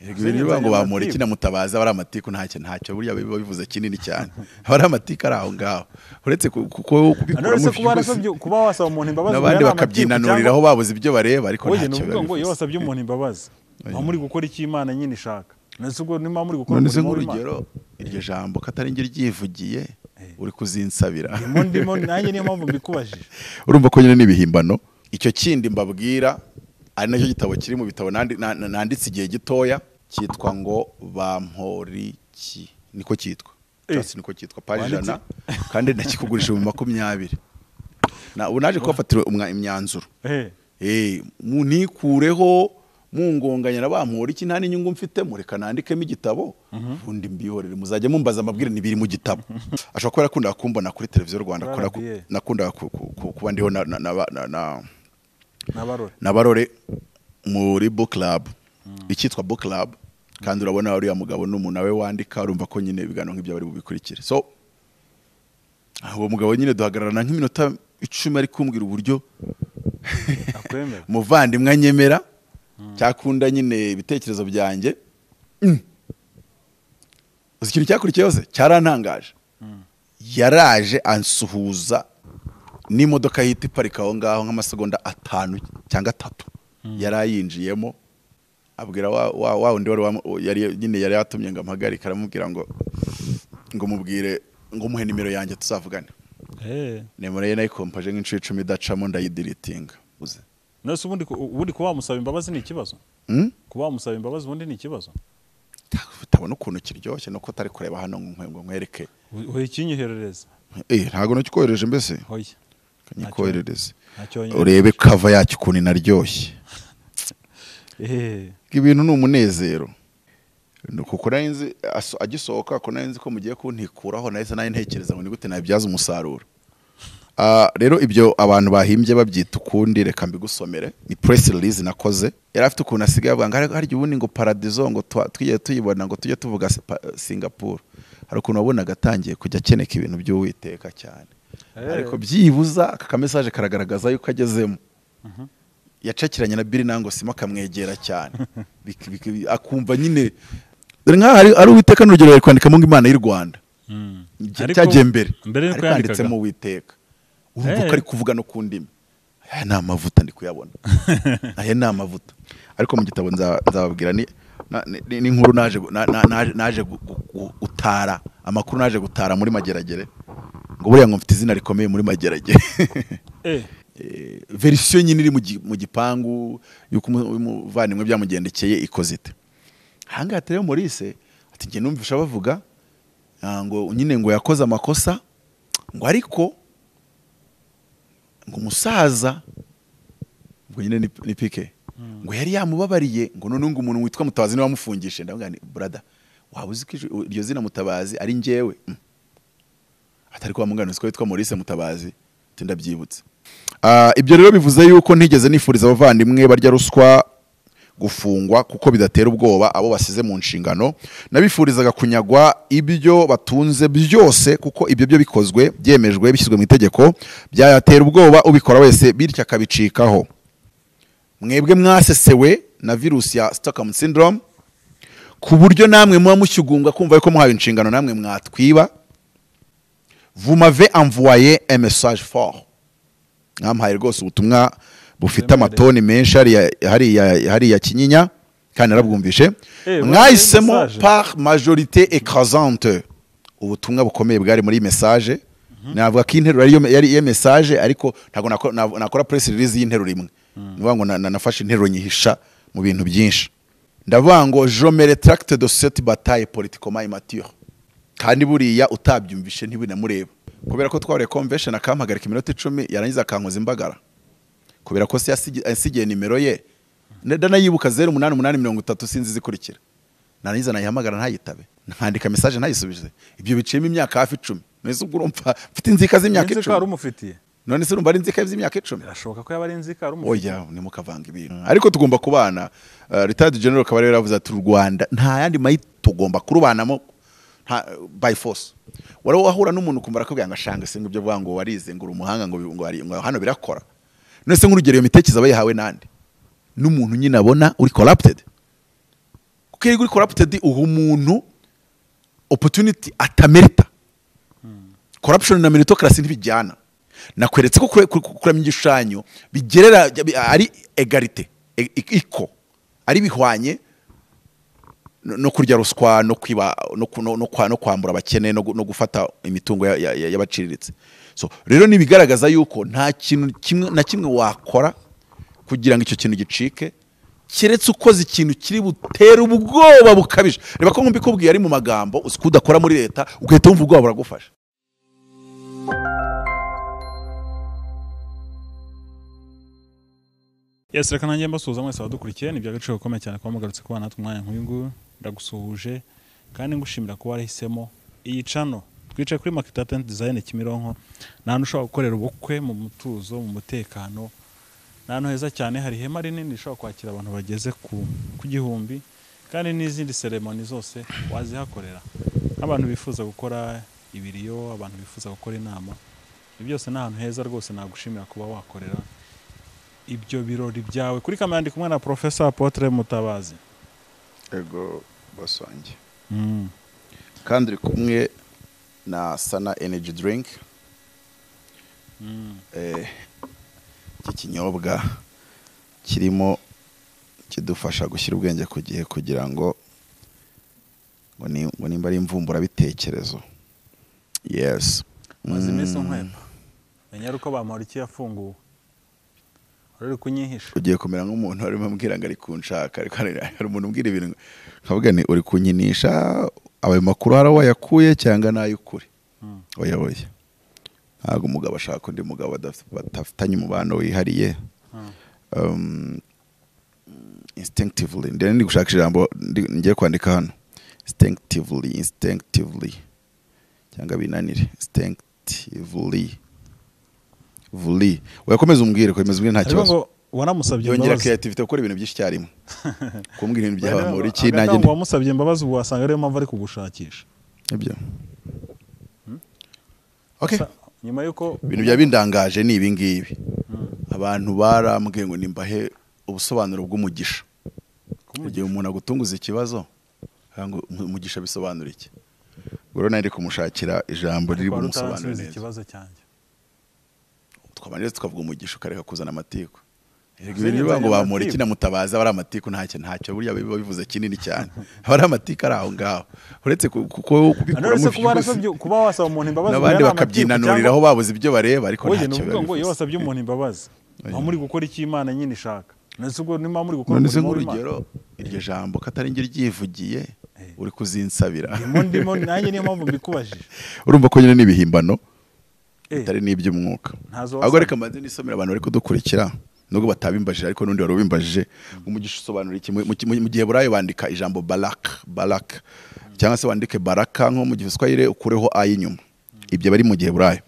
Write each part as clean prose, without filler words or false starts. Niba ngo Bamporiki na Mutabazi bari amatiku ntacyo burya bivuze kinini cyane. Bari amatiku ari aho ngaho. Uretse kuko kuba wasaba umuntu imbabazi n'abandi bakabyinanuriraho babuze ibyo bareba ariko ntacyo. Ngo iyo wasabye umuntu imbabazi muri gukora iki Imana nyine ishaka. Nese ubwo nima muri gukora urugero iryo jambo katari ngira ryivugiye uri kuzinsabira. Ndimo nanjye niyo mpamvu mbikubajije. Urumva ko nyine nibihimbano icyo kindi mbabwira ari nacyo gitabo kiri mu bitabo nanditse igihe gitoya cyitwa ngo Bamporiki niko cyitwa cyose niko cyitwa parijana kandi ndakikugurisha mu 20 na unaje kufatira imyanzuro mu nikureho mu ngonganya n'Abamporiki nta n'inyungu mfite mureka nandikemo igitabo ubundi mbihorere muzajya mumbaza amabwire nibiri mu gitabo ashobora kuba akunda kumbona kuri televiziyo Rwanda nakunda kuba ndiho Nabarore muri book club icyitwa book club kandi urabona ari ya mugabo n'umuntu nawe wandika urumva ko nyine bigano nk'ibyo bari bubikurikire so uwo mugabo nyine duhagararana nk'iminota 10 ari kumbwira uburyo akwemera muvandimwe anyemera cyakunda nyine ibitekerezo byanjye ikintu cyakurikiye yose cyarantangaje yaraje ansuhuza ni modoka yiti parika aho ngaho nk'amasegonda 5 cyangwa 3 yarayinjiyemo abwira wa undi yari nyine yari yatumye ngampagarika aramubwira ngo mubwire ngo muhe nimero yanjye tuzavugana nimero ye nayikompaje nk'inshuro 10 idacamo ndayidiritinga uze nose ubundi kuba musaba imbabazi ni ikibazo kuba musaba imbabazi ubundi ni ikibazo tabona ukuntu kiryoshye nuko tari kureba hano nkwereke we ikinyiherereza ntago no kikohereje mbese hoye nikoherereze urebe kava yacyo kuni naryoshye ibintu n'umunezero kuko narinzi agisohoka ko narinzi ko mugiye kuntikuraho nahise ntekereza ngo ni gute nabyaza umusaruro rero ibyo abantu bahimbye babyita ukundi reka mbigusomere ni press release nakoze yarafite ukuntu asigaye avuga ngo hari ubundi ngo paradiso ngo twiye tuyibona ngo tujye tuvuga Singapore hari ukuntu wabonaga atangiye kujya akeneka ibintu by'Uwiteka cyane ariko byibuza aka message karagaragaza yuko agezemo yacakiranye na Biri nango sima kamwegera cyane akumva nyine ari Uwiteka n'urugero ari kwandika mu Imana y'u Rwanda cyagiye mbere kwanditse mu Uwiteka urumva ari kuvuga no kundima aya ni amavuta ndi kuyabona aya ni amavuta ariko mu gitabo nzababwira ni inkuru naje gutara amakuru naje gutara muri mageragere ngo buriya ngo mfite izina rikomeye muri mageragere verisiyo nyine iri mu gipangu yuko umuvandimwe byamugendekeye ikozite hanga rero Maurice ati nge numvisha bavuga ngo nyine ngo yakoze amakosa ngo ariko ngo umusaza ngo nyine ni pike ngo yari yamubabariye ngo none ngo umuntu witwa Mutabazi ni wamufungishe ndavuga ni brother wabuze iryo zina Mutabazi ari njewe atari kwa mungano siko witwa Maurice Mutabazi tindabyibutse ibyo rero bivuze yuko ntigeze nifuriza abavandimwe barya ruswa gufungwa kuko bidatera ubwoba abo basize mu nshingano nabifurizaga kunyagwa ibyo batunze byose kuko ibyo byo bikozwe byemejwe bishyizwe mu itegeko byatera ubwoba ubikora wese bitya akabicikaho mwebwe mwasesewe na virusi ya Stockholm syndrome ku buryo namwe muba mushyugunga kumva yuko muhawe inshingano namwe mwatwiba vous m'avez envoyé un message fort namhaye rwose ubutumwa bufite amatoni menshi hariya Kinyinya kandi narabwumvishe mwahisemo par majorité écrasante ubutumwa bukomeye bwari muri message navuga ko interuro yari iyo message ariko ntago nakora press release y'interuro imwe ngo nafashe interuro nyihisha mu bintu byinshi ndavuga ngo je me retracte de cette bataille politico-mature kandi buriya utabyumvishe ntibinamureba kubera ko twahure convention akampagarika iminota 10 yarangiza akankoza imbagara kubera ko se yasigiye nimero ye ndanayibuka 08883 sinzi zikurikira narangiza nayihamagara ntayitabe nandika message ntayisubije ibyo biciyemo imyaka hafi 10 nese ubwo urumva mfite inzika z'imyaka 10 none se urumva ari inzika z'imyaka 10 birashoboka ko yabari inzika ari umufite oya ni mukavanga ibintu ariko tugomba kubana retired general Kabarebe yaravuze ati u Rwanda nta yandi mayitugomba kurubanamo by force wari wahura n'umuntu kumva akabwanga ashanga se ngo ibyo bwango warize ngo umuhanga ngo hano birakora none se nk'urugero yo mitekereza abayihawe nande n'umuntu nyina abona uri corrupted kuko yego corrupted uwo muntu opportunity atamerita. Corruption na meritocracy ntibijyana. Nakweretse ko kuramya igishushanyo bigerera ari egalite iko ari bihwanye no kurya ruswa no kwiba no kwambura abakene no gufata imitungo y'abaciriritse. So rero ni bigaragaza yuko nta kintu kimwe na kimwe wakora kugira ngo icyo kintu gicike kiretse ukoze ikintu kiri butera ubwoba bukabije. Reba ko nkumbi kubwiye ari mu magambo usukudakora muri leta ugahita wumva ubwoba buragufasha. Yes, rekananje mbasuza mwese badukurikiye ni byagaciro komeye cyane kwa mugarutse kwa natwe mwanya nk'uyu nguyu ndagusuhuje kandi ngushimira ko warahisemo iyi channel twicaye kuri Market Tent Design Kimironko nanu ushaka gukorera ubukwe mu mutuzo mu mutekano nanu heza cyane hari hema rinini ushaka kwakira abantu bageze ku gihumbi kandi n'izindi ceremony zose wazihakorera abantu bifuza gukora ibiriyo abantu bifuza gukora inama byose nahantu heza rwose nagushimira kuba wakorera ibyo birori byawe kuri kamera ndi kumwe na Professor Apotre Mutabazi ego basanje kandi kumwe na Sana Energy Drink iki kinyobwa kirimo kidufasha gushyira ubwenge ku gihe kugira ngo nimba ari imvumbura bitekerezo. Yes, maze iminsi nkwepa menya uko Bamporiki yafunguwe. Ugiye kumera nk'umuntu arimo ambwira ngo ari kunshaka ariko hari umuntu umbwira ibintu nkavuga ni uri kunyinisha abaye makuru hari wayakuye cyangwa nayo ukuri oya oya ntago umugabo ashaka undi mugabo badafitanye umubano wihariye instinctively ndene ndi gushaka ijambo ngiye kwandika hano instinctively cyangwa binanire instinctively vuli wakomeza umbwire ko bimeze nta kibazo wanamusabye yongera creativity ukora ibintu byinshi cyarimo kumbwira ibintu byaba muri iki nanjye ntabwo wamusabye mbabazi wasanga ariyo mpamvu ari kugushakisha ibyo okay nyuma yuko ibintu byabindangaje ni ibi ngibi abantu barambwiye ngo nimbahe ubusobanuro bw'umugisha kugiye umuntu agutunguza ikibazo ngo umugisha bisobanura iki rero nari kumushakira ijambo riri bumusobanura ikibazo cyanjye twabanje tukavuga umugisha ukareka kuzana amatiko yego ibintu bibango Bamporiki na Mutabazi bari amatiko ntacyo burya bivuze kinini cyane bari amatiko araho ngaho uretse kuko kubikora mu kuba wasaba umuntu imbabazi n'abandi bakabyinanuriraho babuze ibyo bareba ariko ntacyo ngo iyo wasabye umuntu imbabazi aho muri gukora iki Imana nyine ishaka nese ubwo nima muri gukora urugero iryo jambo katari ngira ryivugiye uri kuzinsabira ndimo nanjye niyo mpamvu mbikubajije urumva ko nyine nibihimbano itari nibyo umwuka ahubwo reka maze nisomera abantu bari kudukurikira nubwo batabimbajije ariko nundi wari ubimbajije umugisha usobanura iki mu gihe burayo bandika ijambo barak cyangwa se wandike baraka nko mu gihe Swahili ukureho ayi nyuma ibyo bari mu gihe burayo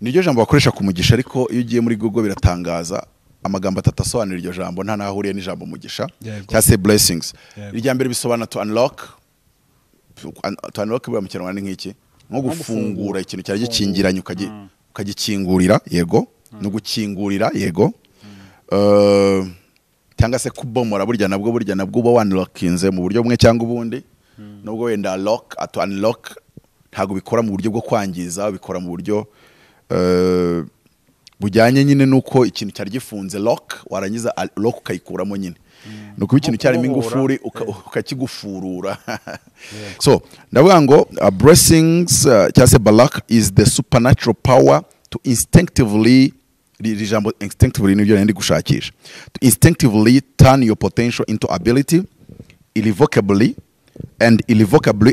niryo jambo bakoresha kumugisha ariko iyo ugiye muri Google biratangaza amagambo atatu asobanura iryo jambo nta nahuriye n'ijambo umugisha cyangwa se blessings irya mbere bisobanura to unlock bwa mu Kinyarwanda nk'iki ngo gufungura ikintu cyari gikingiranye ukagikingurira yego no gukingurira yego cyangwa se kubomora burya nabwo uba unlockinze mu buryo bumwe cyangwa ubundi nubwo wenda lock to unlock ntago bikora mu buryo bwo kwangiza bikora mu buryo bujyanye nyine nuko ikintu cyari gifunze lock warangiza lock ukayikuramo nyine nuko ikintu cyarimo ingufuri ukakigufurura. So ndavuga ngo blessings cyase balak is the supernatural power to instinctively rijambo instinctively nibyo ndi gushakisha to instinctively turn your potential into ability irrevocably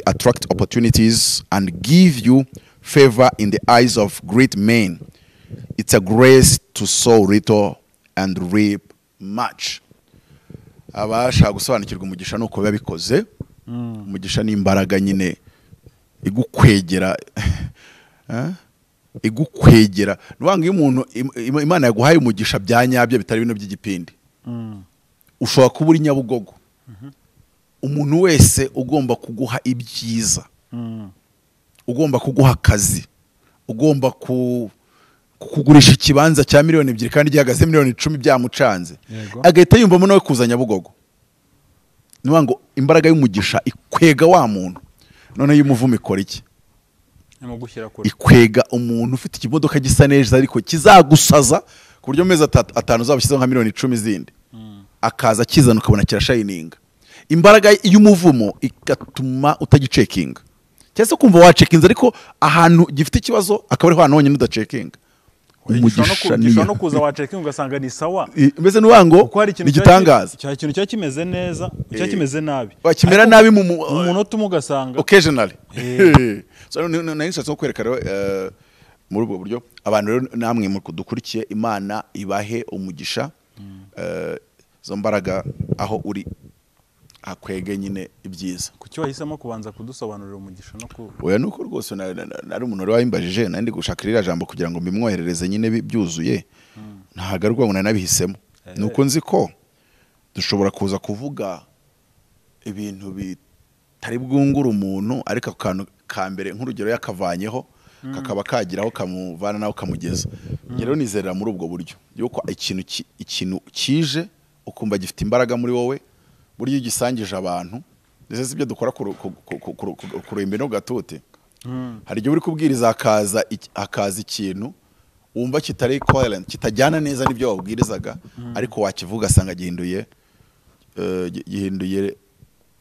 attract opportunities and give you favor in the eyes of great men. It's a grace to sow little and reap much. Abasha gusobanukirwa umugisha nuko babikoze umugisha ni imbaraga nyine igukwegera nubanga iyo umuntu Imana yaguhaye umugisha byanyabyo bitari bino by'igipindi ushobora kubura inyabugogo umuntu wese ugomba kuguha ibyiza ugomba kuguha akazi ugomba kugurisha ikibanza cya miliyoni 2 kandi gihagaze miliyoni 10 byamucanze agahita yumva muno we kuzanya bugogo nuwa ngo imbaraga y'umugisha ikwega wa muntu none y'umuvumo ikora iki ikwega umuntu ufite ikimodoka gisa neza ariko kizagusaza kuburyo meza 5 uzabashyizeho nka milioni 10 zindi akaza kizana ukabona kirashininga imbaraga y'umuvumo ikatuma utagicekinga cyese kumva wa cekinza ariko ahantu gifite ikibazo akabari ho anonye nudacekinga umugisha no kuza wa cekinga ugasanga ni sawa meze nuwango nigitangaza cya kintu cyo kimeze neza cyo kimeze nabi bakimera nabi mu umuntu tumugasanga occasionally so n'insa cyo kwerekana muri ubwo buryo abantu namwe mu kudukurikiye Imana ibahe umugisha zo mbaraga aho uri akwege nyine ibyiza kuki wahisemo kubanza kudusobanurira umugisha no ku oya nuko rwose nari umuntu ari wayimbajije nandi gushakirira jambo kugira ngo mbimwoherereze nyine byuzuye ntahagarwa ngo nanabihisemo nuko nzi ko dushobora kuza kuvuga ibintu bitari bwungura umuntu ariko akantu kambere nk'urugero yakavanyeho kakaba kagiraho kamuvana naho kamugeza rero nizerera muri ubwo buryo yuko ikintu kije ukumva gifite imbaraga muri wowe buriye gisangije abantu ndese sibyo dukora kurembe no gatote hari byo buri kubwiriza akaza ikintu umva kitari coherent kitajyana neza nibyo wabwirizaga ariko wakivuga asanga gihinduye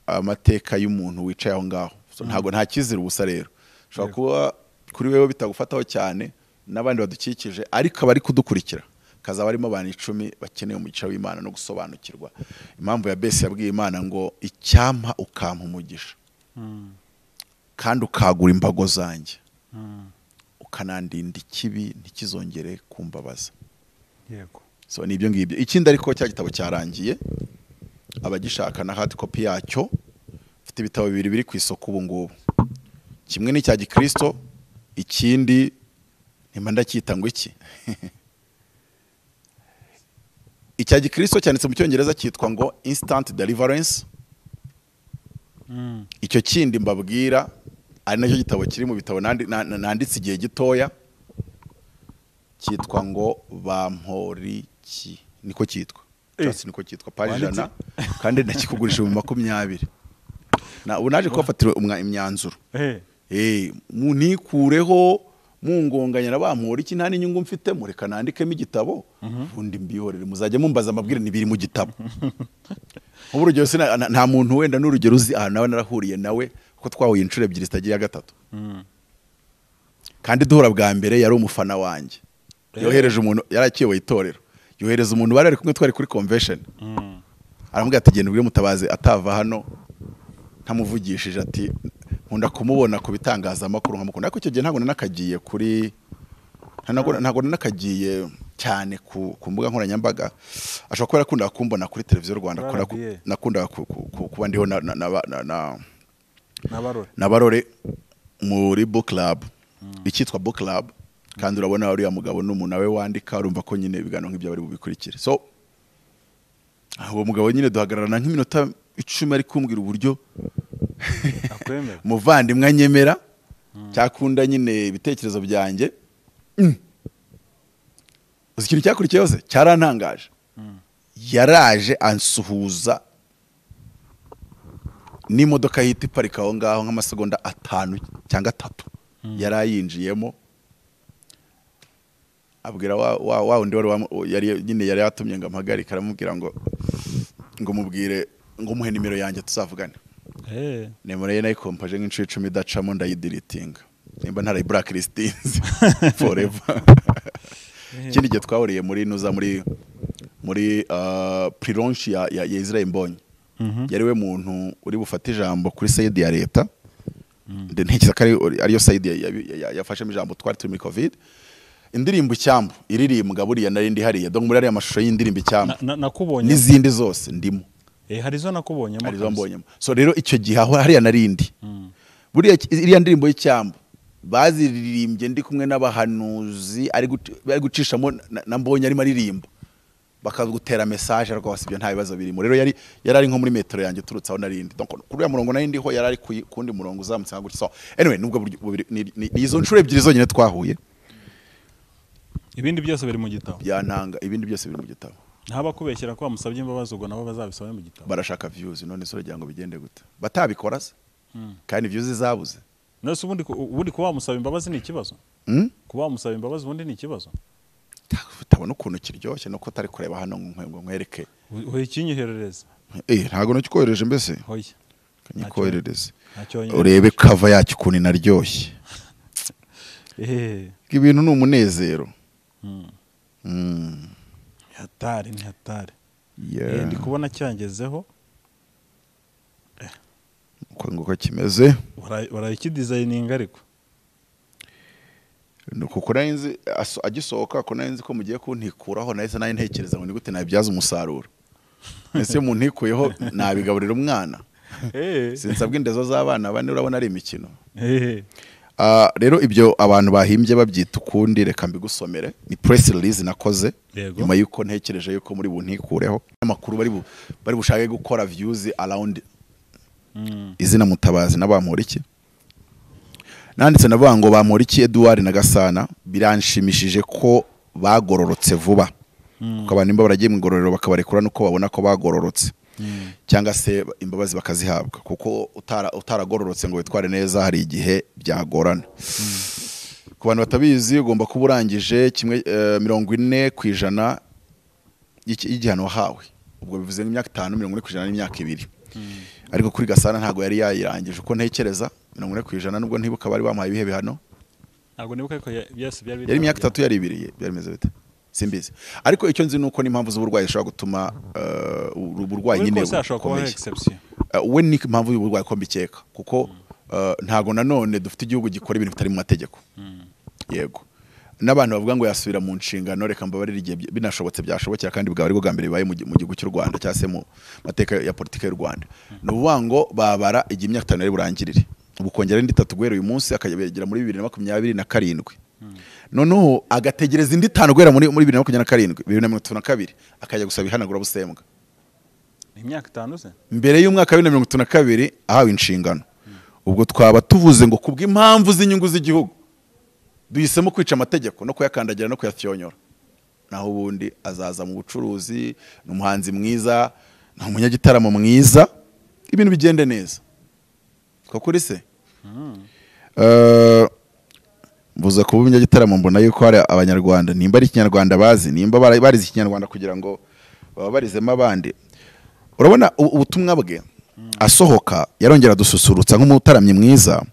amateka y'umuntu wicaye aho ngaho ntago nta kizira ubusa rero ushobora kuba kuri wewe bitagufataho cyane nabandi badukikije ariko abari kudukurikira kazaba arimo abantu 10 bakeneye umugisha w'Imana no gusobanukirwa impamvu ya base yabwiye Imana ngo icyampa ukampa umugisha kandi ukagura imbago zanjye ukanandinda ikibi ntikizongere kumbabaza yego so nibyo ngibyo ikindi ariko cya gitabo cyarangiye abagishaka na hard copy yacyo mfite ibitabo bibiri biri ku isoko ubu ngubu kimwe ni cya Gikristo ikindi nimba ndacyita ngo iki icya Gikristo cyanditse mu cyongereza cyitwa ngo instant deliverance icyo kindi mbabwira ari nacyo gitabo kiri mu bitabo nanditse igihe gitoya cyitwa ngo Bamporiki niko cyitwa cyose niko cyitwa parijana kandi ndakikugurisha mu 20 na ubunaje kwafatira imyanzuro munikureho mungonganya nabamura iki ntani nyungu mfite mureka nandikemo igitabo ubundi mbihorere muzaje mumbaza amabwire nibiri mu gitabo uburyo yose nta muntu wenda n'urugero uzi nawe narahuriye nawe ko twahuye incure 2 zitagiye ya 3 kandi duhura bwa mbere yari umufana wanjye yohereje umuntu yarakiwe itorero yohereza umuntu bari kumwe twari kuri convention aramubwira ati genda ubwire Mutabazi atava hano ntamuvugishije ati nkunda kumubona kubitangaza amakuru nkamukunda ariko cyo giye ntago nakagiye kuri ntago nakagiye cyane ku mbuga nkoranyambaga ashobora kuba akunda kumbona kuri televiziyo Rwanda akora nakunda kuba ndiho nabarore muri book club ikitwa book club kandi urabona uriya mugabo n'umuntu nawe wandika urumva ko nyine bigano nk'ibyo bari bubikurikire so aho mugabo nyine duhagararana nk'iminota 10 ari kumbwira uburyo muvandimwe nyemera cyakunda nyine ibitekerezo byanjye uzikintu cyakurikiye yose cyarantangaje yaraje ansuhuza ni modoka yiti parika aho ngaho nk'amasegonda 5 cyangwa 3 yarayinjiyemo abwira wa undi yari nyine yari yatumye ngampagarika aramubwira ngo mubwire ngo muhe nimero yanjye tuzavugana nimero ye nayikompaje nk'inshuro 10 idacamo ndayidiritinga nimba ntari blacklistinze forever kindi gihe twahuriye muri nuza muri pre launch ya Israel Mbonye yari we muntu uri bufata ijambo kuri side ya leta ntekereza ko ariyo side yafashemo ijambo twari turi muri covid indirimbo cyambu iririmbwa buriya nari ndi hariya donc muri ari amashusho y'indirimbo cyambu n'izindi zose ndimo harizo nakubonyemo so rero icyo gihe aho hariya narindi buriya iriya ndirimbo y'icyambu baziririmbye ndi kumwe n'abahanuzi ari gucishamo na Mbonye ari maririmbo bakagutera message rwose ibyo nta bibazo birimo rero yari nko muri metro yanjye turutsaho narindi donc kuri ya murongo narindi ho yarari kundi murongo uzamutse nka gutso anyway nubwo ni izo ncure 2 zonyine twahuye ibindi byose biri mu gitabo yananga ibindi byose biri mu gitabo Haba kubeshyira ko bamusabye imbabazi ubwo nabo bazabisaba mu gitabo. Barashaka views none so ryango bigende gute. Batabikora se? Kandi views zabuze. None so ubundi kuba bamusaba imbabazi ni ikibazo. Kuba bamusaba imbabazi ubundi ni ikibazo. Tabona ukuntu kiryoshye no ko tari kureba hano nkwereke. Hoye kinyiherereza. Ntago no kikohereje mbese. Hoye. Kanyikoherereza. Urebe cover yacyo kuni naryoshye. Ibintu ni umunezero. Hatari ni hatari. Ndi kubona cyangezeho. Uko nguko kimeze. Barayiki designing ariko. Nuko kuranze agisohoka ko nanze ko mugiye kuntikuraho nahise naye ntekereza ngo ni gute nabyaza umusaruro. Ese mu ntikuyeho nabigaburira umwana. Sinsabwe indezo z'abana bane urabona ari imikino. Rero ibyo abantu bahimbye babyita ukundi reka mbigusomere ni press release nakoze nyuma yuko ntekereje yuko muri buntikureho amakuru bari bushake gukora views around izina Mutabazi na Bamporiki. Nanditse navuga ngo Bamporiki Edouard na Gasana biranshimishije ko bagororotse vuba kuko abantu imba baragiye mu igororero bakabarekura nuko babona ko bagororotse cyangwa se imbabazi bakazihabwa kuko utaragororotse ngo witware neza hari igihe byagorana. Ku bantu batabizi ugomba kuburangije kimwe 40% y'igihano wahawe. Ubwo bivuze ngo imyaka 5 40% n'imyaka 2. Ariko kuri Gasana ntago yari yayirangije uko ntekereza 40% nubwo ntibuka bari bamuhaye ibihe bihano. Ntago nibuka ariko byose byari biri. Yari imyaka 3 yari 2 byari meze bita. Simbizi. Ariko icyo nzi nuko n'impamvu z'uburwayi ashobora gutuma uburwayi nyine we ni impamvu y'uburwayi ko mbikeka kuko ntago nanone dufite igihugu gikora ibintu bitari mu mategeko. Yego. Nabantu bavuga ngo yasubira mu nshingano reka mbabarira igihe binashobotse byashobokera kandi bwa ariko gambere baye mu gihugu cy'u Rwanda cyase mu mateka ya politika y'u Rwanda. Nuvuga ngo babara igihe imyaka 5 ari burangirire. Ubukongera ndi 3 guhera uyu munsi akajya muri 2027. Noneho agategereza indi 5 guhera muri 2027 2032 akajya gusaba ihanagura busembwa imyaka 5 se mbere y'umwaka wa 2032 ahawe inshingano. Ubwo twaba tuvuze ngo kubwa impamvu z'inyungu z'igihugu duhisemo kwica amategeko no kuyakandagira no kuyatyonyora. Naho ubundi azaza mu bucuruzi n'umuhanzi mwiza n'umunyagitaramo mwiza ibintu bigende neza ko kuri se. Buza kuba umunyagitaramo mbona yuko hari abanyarwanda nimba ari ikinyarwanda bazi nimba barize ikinyarwanda kugira ngo baba barizemo abandi. Urabona ubutumwa bwe asohoka yarongera dususurutsa nk'umutaramye mwiza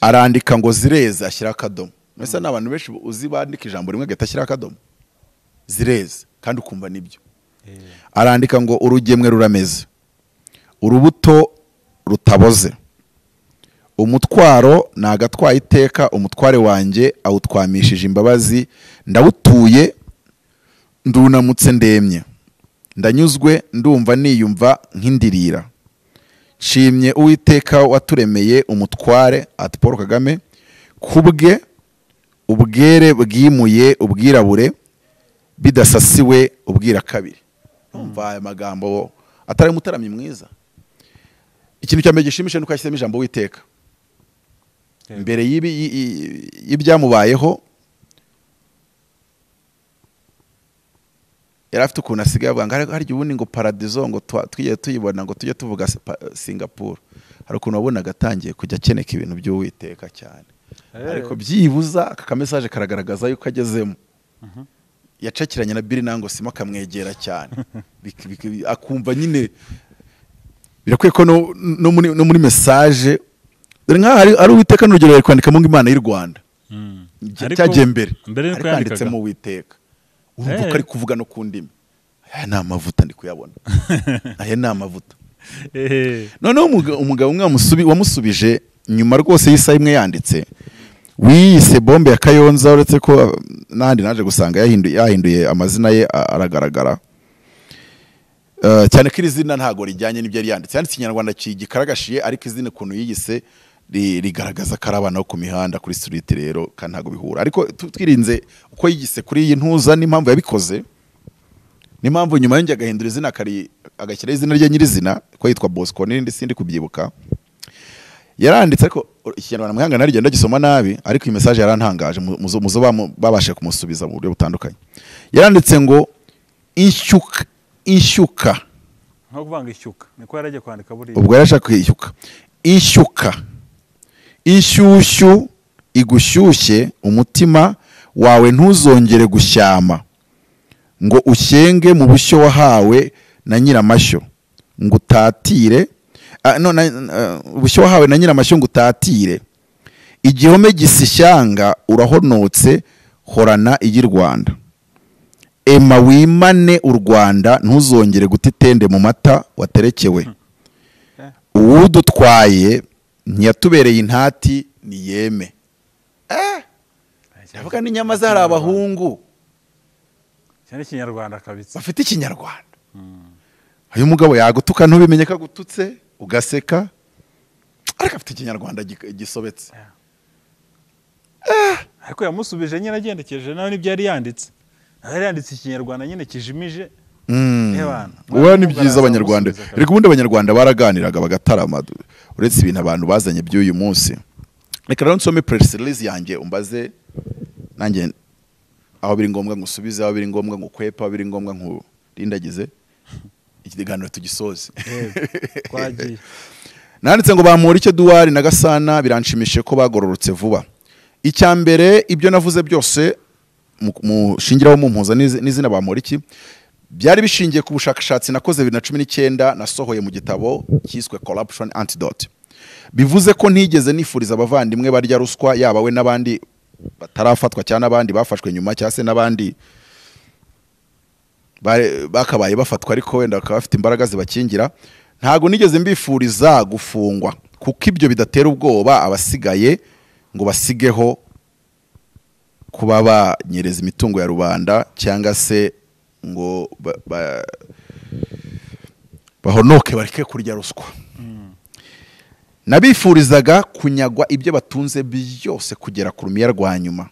arandika ngo zireze ashyira akadomo. Mesa nabantu benshi uzi bandika ijambo rimwe gata ashyira akadomo zireze kandi ukumva nibyo. Arandika ngo urugemwe rurameze urubuto rutaboze umutwaro nagatwaye iteka umutware wanjye awutwamishije imbabazi ndabutuye ndunamutse ndemye ndanyuzwe ndumva niyumva nk'indirira nshimye uwiteka waturemeye umutware Paul Kagame kubwe ubwere bwimuye ubwirabure bidasasiwe ubwira kabiri. Umva aya magambo atari mutaramye mwiza. Ikintu cyambe gishimishe nuko yashyizemo ijambo witeka mbere yibi ibyamubayeho yarafite ukuntu asigaye avuga ngo hari ubundi ngo paradizo ngo twiye tuyibona ngo tujye tuvuga Singapore. Hari ukuntu wabonaga atangiye kujya akeneka ibintu by'uwiteka cyane ariko byibuza aka message karagaragaza yuko agezemo yacakiranye na Biri nango sima kamwegera cyane akumva nyine birakwiye ko no muri message dore nka ari uwiteka n'urugero kwandika mu Imana y'u Rwanda cyagiye mbere ariko yanditse mu witeka urumva ko ari kuvuga no kundima aya ni amavuta ndi kuyabona aya ni amavuta. None umugabo umwe wamusubije nyuma rwose y'isa imwe yanditse wiyise bombe ya Kayonza uretse ko nandi naje gusanga yahinduye amazina ye aragaragara cyane ko izina ntago rijyanye n'ibyo yari yanditse yanditse ikinyarwanda kigikaragashiye ariko izina kuntu yiyise rigaragaza karabana ku mihanda kuri street rero kandi ntago bihura ariko twirinze uko yigise kuri iyi ntuza n'impamvu yabikoze n'impamvu nyuma yongeye agahindura izina kari agashyira izina rye nyirizina ko yitwa Bosco n'indi sindi kubyibuka yaranditse ariko ikinyarwanda mwanga nari genda gisoma nabi ariko iyi message yarantangaje muzo babashe kumusubiza mu buryo butandukanye. Yaranditse ngo inshyuka nko kuvanga ishyuka niko yaraje kwandika buri ubwo yarashaka ishyuka inshyushyu igushyushye umutima wawe ntuzongere gushyama ngo ushenge mu bushyo wahawe na nyiramashyo ngo utatire ubushyo wahawe na nyiramashyo ngo utatire igihome gisishyanga urahonotse horana igi Rwanda ema wimane u Rwanda ntuzongere gutitende mu mata waterekewe uwudutwaye ntiyatubereye intati ni yeme ndavuga ni nyama zari abahungu cyane ikinyarwanda kabitse bafite ikinyarwanda ayo mugabo yagutuka ntubimenye ka gututse ugaseka ariko afite ikinyarwanda gisobetse ariko yamusubije nyine agendekeje nawe nibyari yanditse ikinyarwanda nyine kijimije uba ni byiza abanyarwanda ariko ubundi abanyarwanda baraganiraga bagatarama uretse ibintu abantu bazanye by'uyu munsi reka rero nsome press release yanjye umbaze nanjye aho biri ngombwa ngusubize aho biri ngombwa ngukwepa aho biri ngombwa nkurindagize ikiganiro tugisoze kwagiye nanditse ngo Bamporiki Eduard na Gasana biranshimishije ko bagororotse vuba icya mbere ibyo navuze byose mushingiraho mu mpuza n'izina Bamporiki byari bishingiye ku bushakashatsi nakoze 2019 nasohoye mu gitabo cyiswe Corruption Antidote bivuze ko ntigeze nifuriza abavandimwe barya ruswa yabawe nabandi batarafatwa cyane abandi bafashwe nyuma cyase nabandi bakabaye bafatwa ariko wenda bakabafite imbaraga zibakingira ntago nigeze mbifuriza gufungwa kuko ibyo bidatera ubwoba abasigaye ngo basigeho kuba banyereza imitungo ya rubanda cyangwa se ngo bahonoke bareke kurya ruswa nabifurizaga kunyagwa ibyo batunze byose kugera ku rumiya rwa nyuma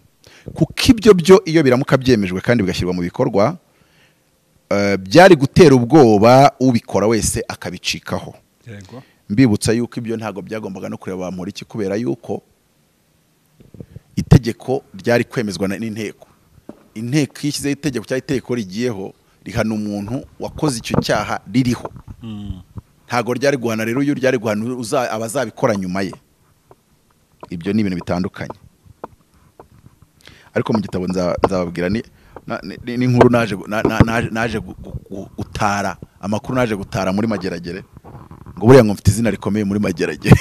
kuko ibyo byo iyo biramuka byemejwe kandi bigashyirwa mu bikorwa byari gutera ubwoba ubikora wese akabicikaho mbibutsa yuko ibyo ntago byagombaga no kureba Bamporiki kubera yuko itegeko ryari kwemezwa n'inteko yishyizeho itegeko cyangwa itegeko rigiyeho rihana umuntu wakoze icyo cyaha ririho ntago ryari guhana rero iyo ryari guhana abazabikora nyuma ye ibyo ni ibintu bitandukanye ariko mu gitabo nzababwira ni inkuru naje gutara amakuru naje gutara muri mageragere ngo buriya ngo mfite izina rikomeye muri mageragere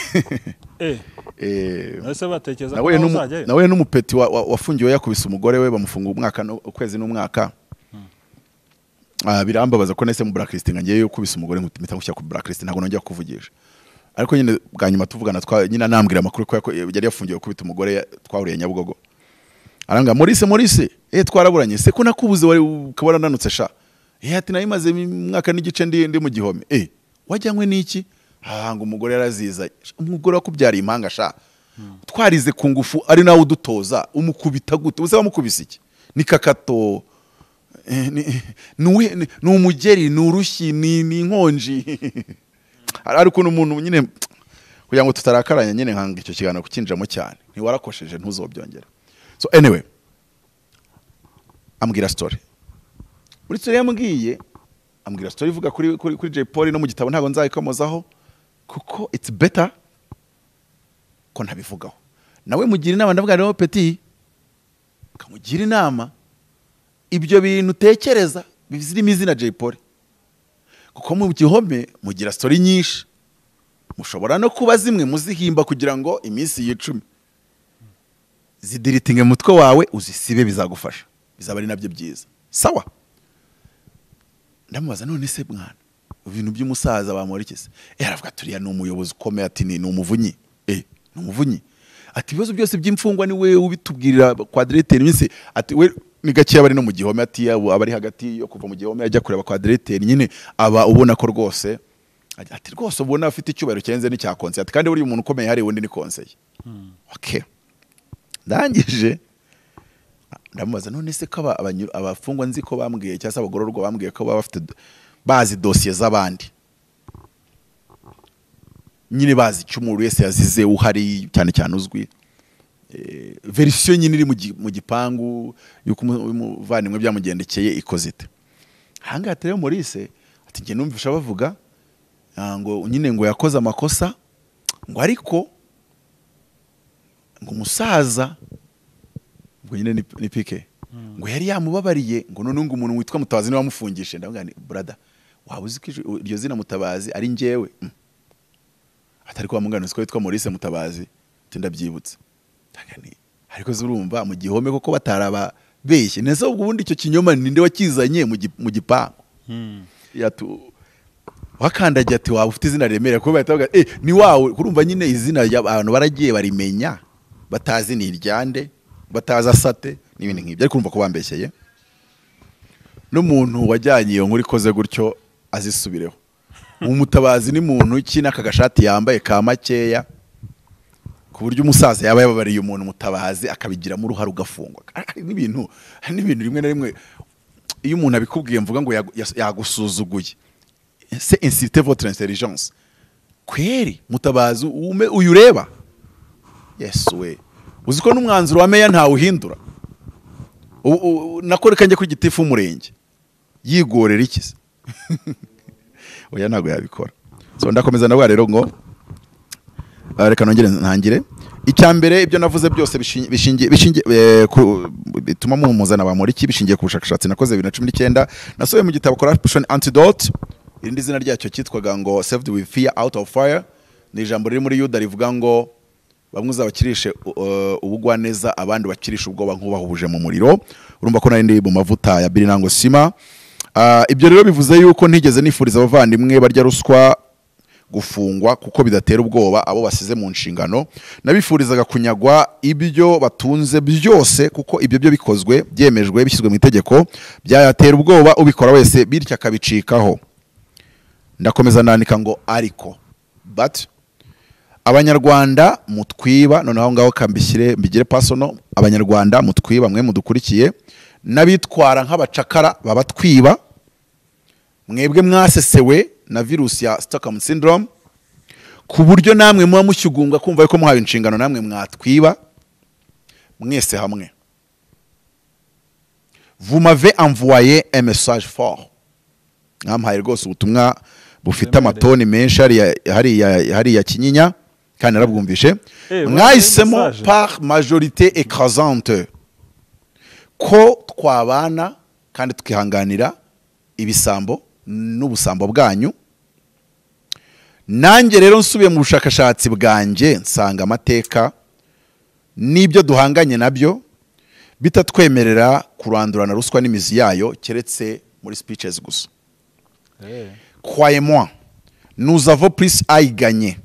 nawe n'umupeti wafungiwe yakubise umugore we bamufunga umwaka ukwezi n'umwaka birambabaza ko nese mu blacklist ngiye yokubise umugore nkutimita ngushya ku blacklist ntago nongeye kuvugisha ariko nyine bwa nyuma tuvugana twa nyina nambwira amakuru ko yari yafungiye kubita umugore twahuriye Nyabugogo aranga Morise twaraburanye se ko nakubuze wari ukabara nanutse sha ati nayimaze mwaka n'igice ndi mu gihome wajyanywe n'iki ngo umugore yaraziza umugore wakubyara impanga sha twarize ku ngufu ari nawe udutoza umukubita gute uze bamukubise iki nikakato ni umugeri ni urushyi ni inkonji ari ukuntu umuntu nyine kugira ngo tutarakaranya nyine nkanga icyo kiganiro kukinjiramo cyane ntiwarakosheje ntuzobyongera so anyway ambwira story muri story yambwiye ambwira story ivuga kuri J Paul no mu gitabo ntago nzayikomozaho kuko it's better ko ntabivugaho nawe mugira inama ndavuga rero Petit kamugira inama ibyo bintu tekereza bizirimo izina J Paul kuko mu gihome mugira story nyinshi mushobora no kuba zimwe muzihimba kugira ngo iminsi y'icumi zidiritinge mutwe wawe uzisibe bizagufasha bizaba ari nabyo byiza sawa ndamubaza none se mwana ibintu by'umusaza Bamporiki aravuga turiya ni umuyobozi ukomeye ati ni umuvunyi ni umuvunyi ati ibibazo byose by'imfungwa ni we ubitubwirira quadrilatère iminsi ati we ni gakiya bari no mu gihome ati abari hagati yo kuva mu gihome ajya kureba quadrilatère nyine aba ubona ko rwose ati rwose ubona afite icyubahiro cyenze ni cya konseye ati kandi uri umuntu ukomeye hari wundi ni konseye okay ndangije ndamubaza none se ko abafungwa nzi ko bambwiye cyangwa abagororwa bambwiye ko baba bafite bazi dosiye z'abandi nyine bazi cy'umuntu wese yazize uhari cyane cyane uzwi verisiyo nyine iri mu gipangu yuko umuvandimwe byamugendekeye ikozite hangata rero Maurice ati nge numvisha bavuga ngo nyine ngo yakoze amakosa ngo ariko ngo musaza ngo nyine ni Pique ngo yari yamubabariye ngo none ngo umuntu witwa Mutabazi ni wamufungishe ndavuga ni brother wawe uzikije iryo zina Mutabazi ari njewe atari kwa mungano siko yitwa Maurice Mutabazi tindabyibutse ndagani ariko zurumva mu gihome koko bataraba beshye nese ubundi icyo kinyoma ninde wakizanye mu gipango yatu wakandaje ati waba ufite izina remera ko bahitaga ni wawe kurumva nyine izina y'abantu baragiye barimenya batazi ni ryande bataza sate nibindi nk'ibyo ariko urumva ko bambesheye n'umuntu wajyanye iyo nkuri koze gutyo azisubireho Mutabazi ni muntu iki nakagashati yambaye kamakeya kuburyo umusaza yaba yababariye umuntu Mutabazi akabigira mu ruharu gafungwa n'ibintu rimwe na rimwe iyo umuntu abikubwiye mvuga ngo yagusuzuguye c'est insulter votre intelligence kweri Mutabazi uyureba yesuwe uziko n'umwanzuro wa meya nta uhindura nakoreka njye ku gitifu umurenge yigorera ikize oya ntago yabikora so ndakomeza nabwa rero ngo reka nongere ntangire icyambere ibyo navuze byose bishingiye bituma mumuzana Bamporiki bishingiye ku bushakashatsi nakoze 2019 nasoye mu gitabo Corruption Antidote irindi zina ryacyo cyitwaga ngo Saved with Fear Out of Fire ni jambo riri muri Yuda rivuga ngo bamwe zabakirishe ubugwaneza abandi bakirisha ubwoba nk'ubahubuje mu muriro urumva ko nari ndi mu mavuta ya birinango sima ibyo rero bivuze yuko ntigeze nifuriza abavandimwe barya ruswa gufungwa kuko bidatera ubwoba abo basize mu nshingano nabifurizaga kunyagwa ibyo batunze byose kuko ibyo byo bikozwe byemejwe bishyizwe mu itegeko byatera ubwoba ubikora wese birya akabicikaho ndakomeza nandika ngo ariko but abanyarwanda mutwiba noneho ngaho kambishyire mbigire personal abanyarwanda mutwiba mwe mudukurikiye nabitwara nk'abacakara babatwiba mwebwe mwasesewe na virusi ya Stockholm syndrome kuburyo namwe muba mushyugunga kumva yuko muhawe inshingano namwe mwatwiba mwese hamwe vous m'avez envoyé un message fort ngamhaye rwose ubutumwa bufite amatoni menshi hari ya kinyinya kandi narabwumvishe mwahisemo par majorité écrasante ko twabana kandi tukihanganira ibisambo n'ubusambo bwanyu nanjye rero nsubiye mu bushakashatsi bwanje nsanga amateka nibyo duhanganye nabyo bitatwemerera kurandurana ruswa n'imizi yayo keretse muri speeches gusa Croyez-moi nous avons plus à y gagner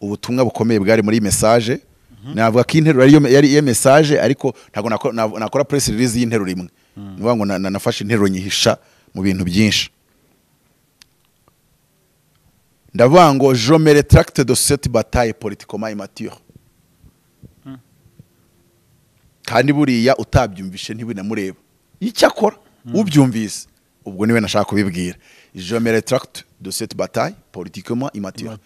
ubutumwa bukomeye bwari muri message navuga ko interuro yari iyo message ariko ntago nakora press release y'interuro imwe nivuga ngo nafashe interuro nyihisha mu bintu byinshi ndavuga ngo je me rétracte de cette bataille politiquement immature kandi buriya utabyumvishe ntibinamureba icyakora ubyumvise ubwo niwe nashaka kubibwira je me rétracte de cette bataille politiquement immature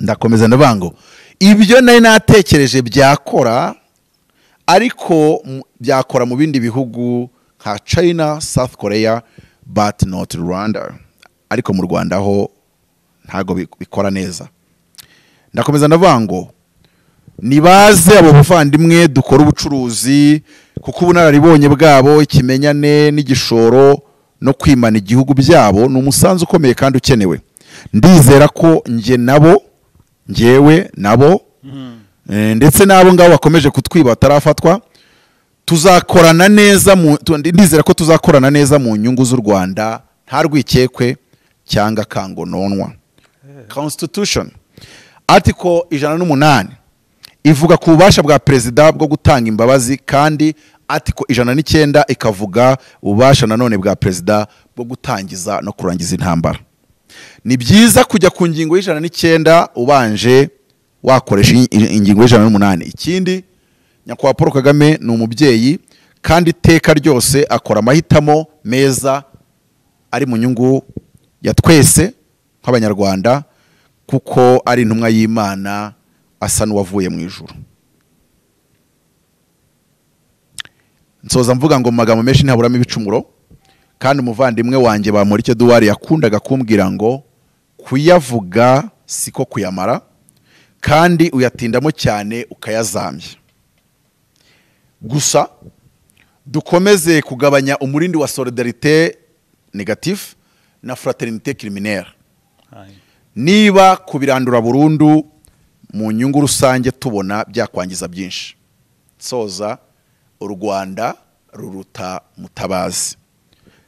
ndakomeza ndavuga ngo ibyo nari natekereje byakora ariko byakora mu bindi bihugu nka China South Korea but not Rwanda ariko mu Rwanda ho ntago bikora neza ndakomeza ndavuga ngo nibaze abo bavandimwe dukora ubucuruzi kuko ubunararibonye bwabo ikimenyane n'igishoro no kwimana igihugu byabo n'umusanzu ukomeye kandi ukenewe ndizera ko ngewe nabo ndetse nabo ngabo bakomeje kutwiba batarafatwa tuzakorana neza ndizera ko tuzakorana neza mu nyungu z'u Rwanda nta rwikekwe cyangwa kango nonwa Constitution Article 108 ivuga ku bubasha bwa president bwo gutanga imbabazi kandi Article 109 ikavuga ububasha nanone bwa president bwo gutangiza no kurangiza intambara ni byiza kujya ku ngingo y'109 ubanje wakoresha ingingo y'108 ikindi nyakwa Paul Kagame ni umubyeyi kandi iteka ryose akora amahitamo meza ari mu nyungu ya twese nk'abanyarwanda kuko ari intumwa y'Imana asa n'uwavuye mu ijuru nsoza mvuga ngo magambo menshi ntaburamo ibicumuro kandi umuvandimwe wanje Bamporiki Eduard yakundaga kumbwira ngo kuyavuga siko kuyamara kandi uyatindamo cyane ukayazamya. Gusa dukomeze kugabanya umurindi wa solidarité négative na fraternité criminelle. Niba kubirandura burundu mu nyungu rusange tubona byakwangiza byinshi. Soza u Rwanda ruruta mutabazi.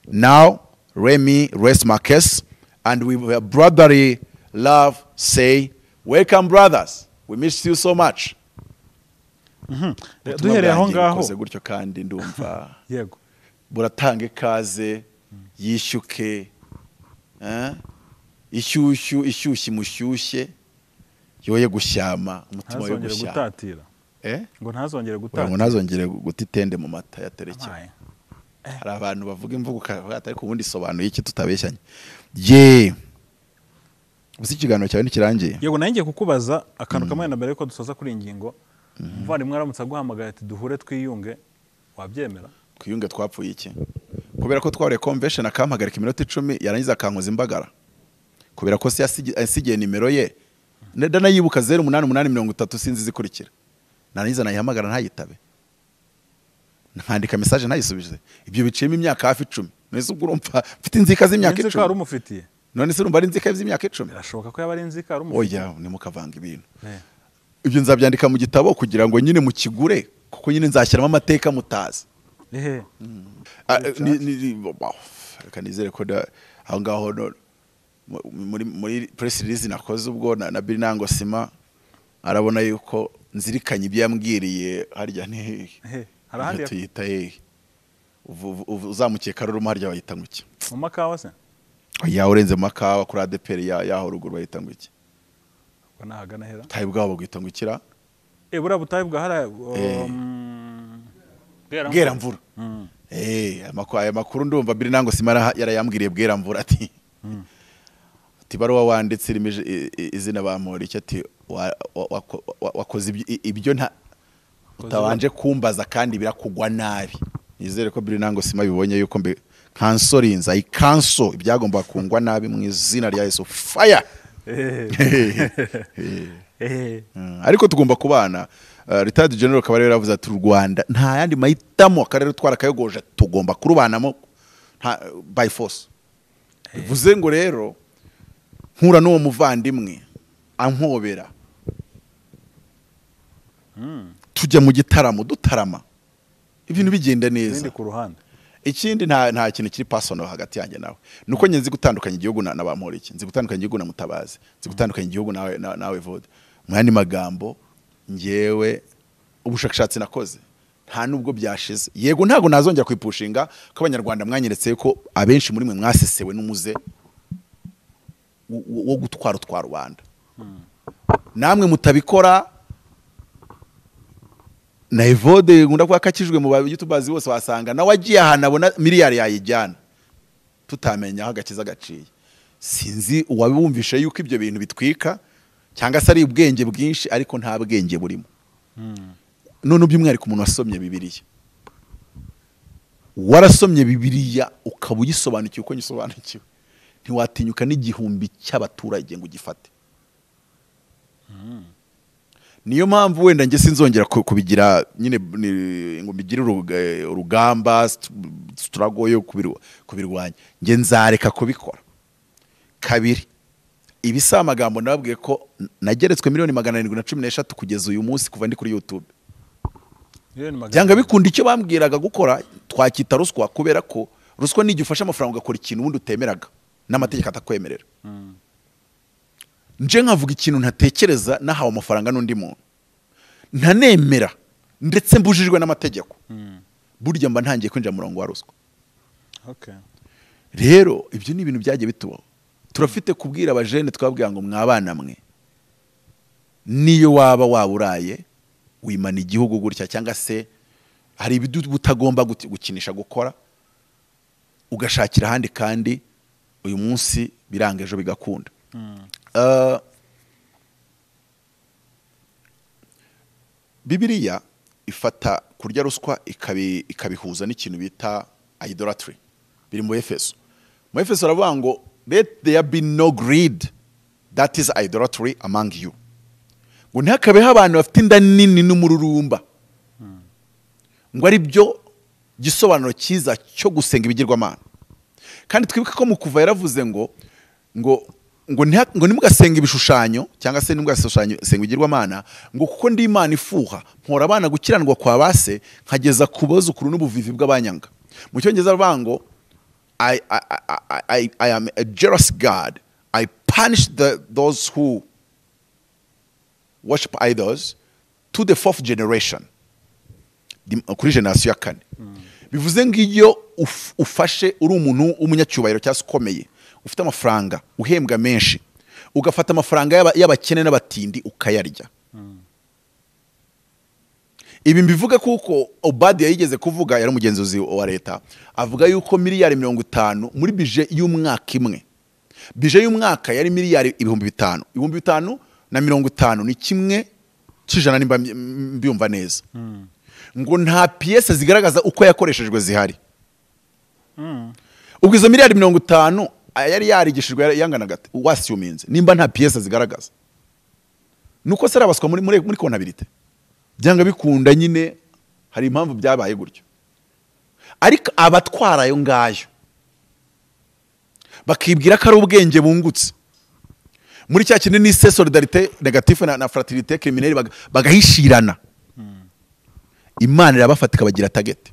Now Remy rest my case, and we were brotherly love say welcome brothers, we missed you so much. Duhereye aho ngaho gutyo kandi ndumva yego buratange kaze yishyuke ishyushyu ishyushyi mushyushye yoye gushyama umutima yo gushyama ngo ntazongere gutatira ngo ntazongere gutitende mu mata yaterekeye. Hari abantu bavuga imvugo atari ku bundi sobanuye iki tutabeshyanye ye uzi ikiganiro cyawe ntikirangiye. Yego nanjye kukubaza akantu kamwe na mbere ko dusoza kuri ingingo muvandimwe aramutse aguhamagara ati duhure twiyunge wabyemera twiyunge twapfuye iki kubera ko twaure convention akampagarika iminota 10 yarangiza kankoza imbagara kubera ko si yasigiye nimero ye ndanayibuka 08883 sinzi zikurikira narangiza nayihamagara ntayitabe nandika message nayisubije ibyo biciyemo imyaka hafi 10 nese ubwo urumva mfite inzika z'imyaka 10 nzika rumufitiye none se urumva ari inzika z'imyaka 10 birashoboka ko yaba ari inzika rumufitiye oya ni mukavanga ibintu ibyo nzabyandika mu gitabo kugira ngo nyine mu kigure kuko nyine nzashyiramo amateka mutazi ehe kanizere ko aho ngaho muri press release nakoze ubwo na Birinango Sima arabona yuko nzirikanye ibyo yambwiriye harya nti harahandi tuyita ehe uzamukeye karuru harya bayita nguki mu makawa se oya urenze mu makawa kuri adeperi yaho ruguru bayita nguki nahagana hera tayibwabo guhita ngukira ebura butayibwa hara bwera mvura aya makuru ndumva Birinango Sima yarayambwiriye bwera mvura ati ati baruwa wanditse izina Bamporiki ati wakoze ibyo nta utabanje kumbaza kandi birakugwa nabi nizere ko Birinango Sima bibonye yuko mbe kansorinza ikanso ibyagomba kungwa nabi mu izina rya Yesu fire. Ariko tugomba kubana retired general Kabarebe yaravuze ati u Rwanda nta yandi mahitamo akarere twara kayogoje tugomba kurubanamo by force. Bivuze ngo rero nkura n'uwo muvandimwe ankobera tujya mu gitaramo dutarama ibintu bigenda neza ku ruhande ikindi nta kintu kiri personal hagati yanjye nawe nuko nyenzi gutandukanya igihugu na Bamporiki nzi gutandukanya igihugu na Mutabazi nzi gutandukanya igihugu nawe Vode mwani magambo ngewe ubushakashatsi nakoze nta nubwo byashize yego ntago nazongera kwipushinga ko abanyarwanda mwanyeretse ko abenshi muri mwe mwasesewe n'umuze wo gutwara utwa Rwanda namwe mutabikora na Evode ngunda kwa kakijwe mu bayitubazi bose wasanga na wagiye ahanabona miliyari yayijyana tutamenya hagakiza gaciye sinzi uwabumvishe yuko ibyo bintu bitwika cyangwa sari ubwenge bwinshi ariko nta bwenge burimo none by'umwari ku muntu wasomye Bibiliya warasomye Bibiliya ukabuyisobanukiye uko nyisobanukiwe ntiwatinyuka n'igihumbi cy'abaturage ngo gifate niyo mpamvu wenda nge sinzongera kubigira nyine ngo bigire urugamba struggle yo kubirwanya nge nzareka kubikora. Kabiri ibisa magambo nababwiye ko nageretswe 713,000,000 kugeza uyu munsi kuva ndi kuri YouTube byanga bikunda icyo bambwiraga gukora twakita ruswa kubera ko ruswa nijye ufasha amafaranga ugakora ikintu ubundi utemeraga n'amategeko atakwemerera nje nkavuga ikintu ntatekereza nahawe amafaranga n'undi muntu ntanemera ndetse mbujijwe n'amategeko burya mba ntangiye kwinjira mu murongo wa ruswa. Rero ibyo ni ibintu byagiye bitubaho turafite kubwira abajene twabwiye ngo mwabana mwe niyo waba waburaye wimana igihugu gutya cyangwa se hari ibidutagomba gukinisha gukora ugashakira handi kandi uyu munsi birangejo bigakunda. Bibiliya ifata kurya ruswa ikabihuza n'ikintu bita idolatry biri mu Efeso. Mu Efeso aravuga ngo let there be no greed, that is idolatry among you. Ngo ntakabeho abantu bafite inda nini n'umururumba. Ngo ari byo gisobanuro cyiza cyo gusenga ibigirwamana. Kandi twibuke ko mu kuva yaravuze ngo nimugasenga ibishushanyo cyangwa se nimugasenga ibigirwamana, ngo kuko ndi Imana ifuha mpora abana gukiranwa kwa base nkageza kubazukuru n'ubuvivi bw'abanyanga. Mu cyongereza bavuga I am a jealous God. I punish those who worship idols to the fourth generation. Kuri generation ya kane. Bivuze ngo iyo ufashe uri umuntu umunyacyubahiro cyase ukomeye, ufite amafaranga, uhembwa menshi, ugafata amafaranga y'abakene n'abatindi ukayarya. Ibi mbivuga kuko Obadiya yigeze kuvuga, yari umugenzuzi wa leta, avuga yuko miliyari 50 muri bije y'umwaka imwe. Bije y'umwaka yari miliyari 500. 550 ni kimwe cy'ijana nimba mbyumva neza. Ngo nta pièce zigaragaza uko yakoreshejwe zihari. Ubwo izo miliyari 50 yari yarigishijwe yangana gate wasuminze nimba nta pièce zigaragaza. Nuko se arabaswa muri kontabilite. Byanga bikunda nyine hari impamvu byabaye gutyo. Ariko abatwara yo ngayo bakibwira ko ari ubwenge bungutse. Muri cya kinini ni solidarité négative na fraternité criminelle bagahishirana. Imana irabafatika bagira target.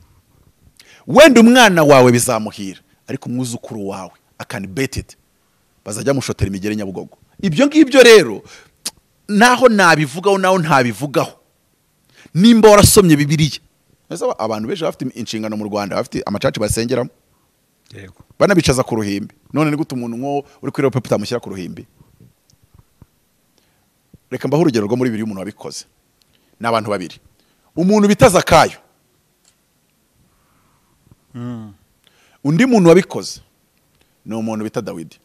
Wenda umwana wawe bizamuhira ariko umwuzukuru wawe akanibetted bazajya mushotera imigere Nyabugogo. Ibyo ngibyo rero naho nabivugaho naho ntabivugaho. Nimba warasomye Bibiliya. Neza abantu beje bafite inshingano mu Rwanda, bafite amacaci basengeramo. Yego. Banabicaza ku ruhimbi. None ni gute umuntu nko uri kwira peputa mushyira ku ruhimbi. Reka mbaho urugero rwo muri biri umuntu wabikoze. N'abantu babiri. Umuntu bitaza kayo. Undi muntu wabikoze. Ni umuntu bita Dawidi.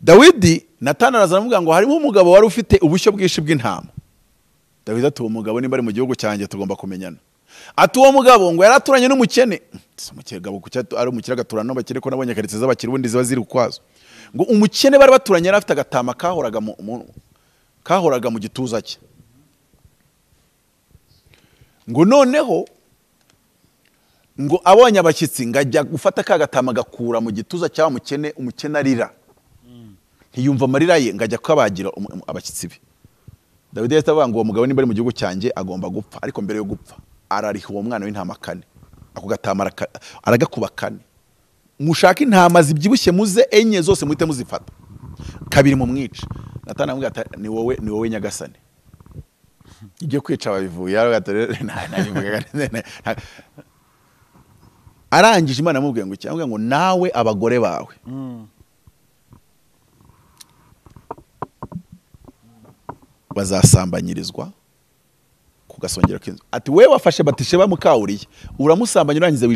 Dawidi Natana aravuga ngo harimo umugabo wari ufite ubushyo bwinshi bw'intama. Dawidi ati uwo mugabo niba ari mu gihugu cyanjye tugomba kumenyana. Ati uwo mugabo ngo yaraturanye n'umukene. Umukegabo kucyato ari umukire agaturana n'abakire ko nabonye karitse z'abakire ubundi ziba ziri kwazo. Ngo umukene bari baturanye afite agatama kahoraga mu gituza cye. Ngo noneho ngo abonye abakitsi ngajya gufata kagatama gakura mu gituza cya umukene, umukene arira. Ntiyumva amarira ye ngajya kwabagira abakitsi be. Dawidi yatavuga ngo umugabo nimba ari mu gihugu cyanjye agomba gupfa, ariko mbere yo gupfa arariha uwo mwana w'intama kane, akugatamara aragakuba kane. Mushaka intama zibyibushye muze enye zose muhite muzifata, kabiri mu mwica. Natana amubwira ati ni wowe Nyagasani igiye kwica ababivuye. Arangije Imana amubwiye ngo cyangwa ngo nawe abagore bawe bazasambanyirizwa kugasongera kinzo. Ati wewe wafashe Batisheba mukauriye uramusambanya urangize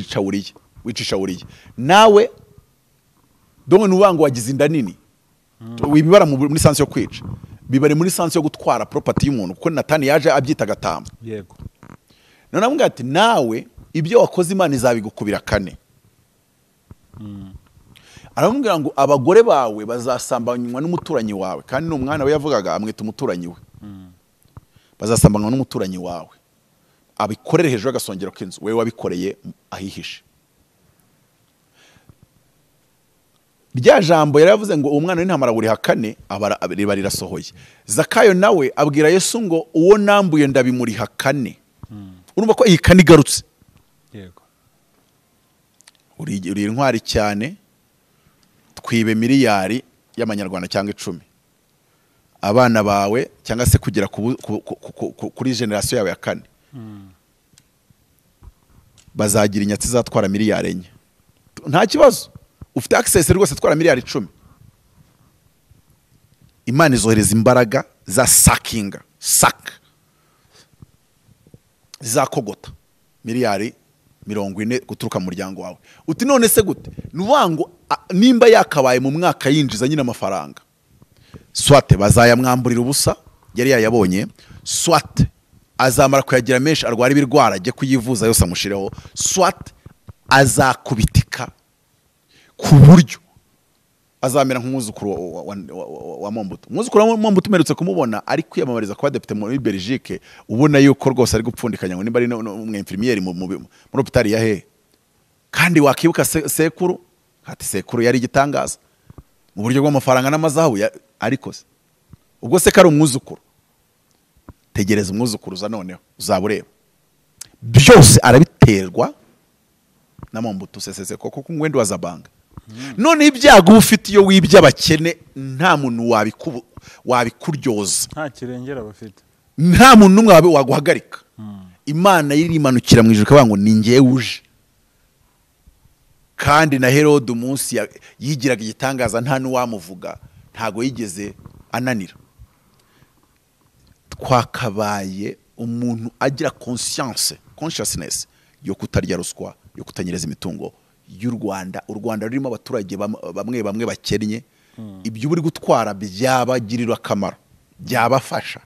wicisha uriye nawe donwe nubango wagize inda nini. Wibibara muri sansi yo kwica, bibare muri sansi yo gutwara property y'umuntu kuko Natani yaje abyita gatamba. Yego. None amubwira ati nawe ibyo wakoze Imana izabigukubira kane. Aramubwira ngo abagore bawe bazasambanywa n'umuturanyi wawe, kandi n'umwana we yavugaga amwita umuturanyi we. Bazasambanywa n'umuturanyi wawe abikorere hejuru agasongero kinzo, wewe wabikoreye ahihishe. Rya jambo yaravuze ngo umwana w'intama uri hakane abariba rirasohoye. Zakayo nawe abwira Yesu ngo uwo nambuye ndabimuri hakane. Urumva ko ikani garutse. Yego. Uri intwari cyane. Kwibe miliyari y'amanyarwanda cyangwa 10. Abana bawe cyangwa se kugera kuri generation yawe ya kane. Bazagira inyatsi zatwara miliyari 4. Nta kibazo. Ufite access rwose twara miliyari 10. Imana izohereza imbaraga za sakinga. Zakogota miliyari 40 guturuka mu muryango wawe. Uti none se gute? Nubango nimba yakabaye mu mwaka yinjiza nyina amafaranga. Swate bazayamwamburira ubusa yari yayabonye. Swate azamara kuyagira menshi arwara ibirwara ajye kuyivuza yose amushireho. Swate azakubitika ku buryo azamera nk'umwuzukuru wa Mombutu. Umwuzukuru wa Mombutu merutse kumubona ari kwiyamamariza kwa depute muri Belgique, ubona yuko rwose ari gupfundikanya ngo nimba ari umwemfirmiere muri hôpital ya he. Kandi wakibuka sekuru, ati sekuru yari gitangaza mu buryo bw'amafaranga n'amazahu, ariko se ubwo se kari umwuzukuru, tegereza umwuzukuru za noneho uzabureba. Byose arabiterwa na Mombutu sesese koko kungwendo azabanga. None ibyago ufite iyo wibyabakene nta muntu wabikuryoza, nta kirengera bafite, nta muntu umwe waguhagarika. Imana yirimanukira mwijuru kavuga ngo ni ngiye uje. Kandi na Herod umunsi yigiraga igitangaza nta n'uwamuvuga, ntago yigeze ananira. Twakabaye umuntu agira consciousness yo kutarya ruswa, yo kutanyereza imitungo y'u Rwanda. U Rwanda rurimo abaturage bamwe bakennye, ibyo uri gutwara byabagirirwa akamaro, byabafasha.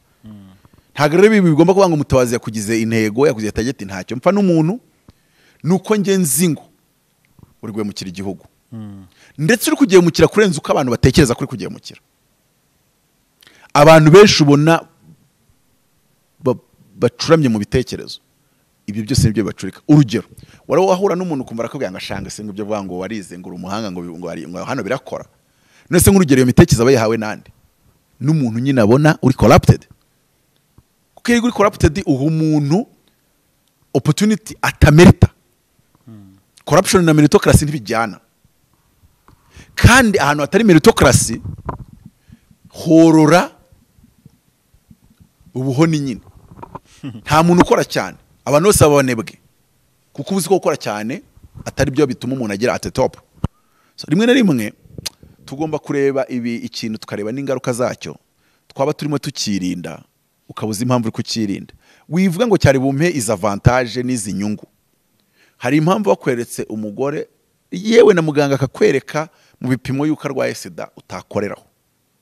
Ntago rero ibi bigomba kuba ngo Mutabazi yakugize intego, yakugize target ntacyo. Mpfa n'umuntu nuko nge nzingo uri gwemukira igihugu, ndetse uri kugemukira kurenza uko abantu batekereza kuri kugemukira. Abantu benshi ubona bacuramye mu bitekerezo, ibyo byose nibyo bacurika. Urugero, warawahura n'umuntu kumvara ko byanga shanga se ngibyo bwa ngo warize ngo umuhanga ngo ngo hano birakora. Nese nk'urugero iyo mitekereza abaye hawe nande n'umuntu nyina abona uri corrupted. Kuko iri uri corrupted uho umuntu opportunity atamerita. Corruption na meritocracy ntibijyana. Kandi ahantu atari meritocracy horora ubuhoni nyine. Nta muntu ukora cyane, abantu bose babanebwe, kuko ubuzi ko gukora cyane atari byo bituma umuntu agira at top. So rimwe na rimwe tugomba kureba ikintu tukareba n'ingaruka zacyo, twaba turimo tukirinda ukabuza impamvu kukirinda. Wivuga ngo cyari bumpe is avantage n'izi nyungu. Hari impamvu bakweretse umugore, yewe na muganga akakwereka mu bipimo yuko arwaye sida utakoreraho.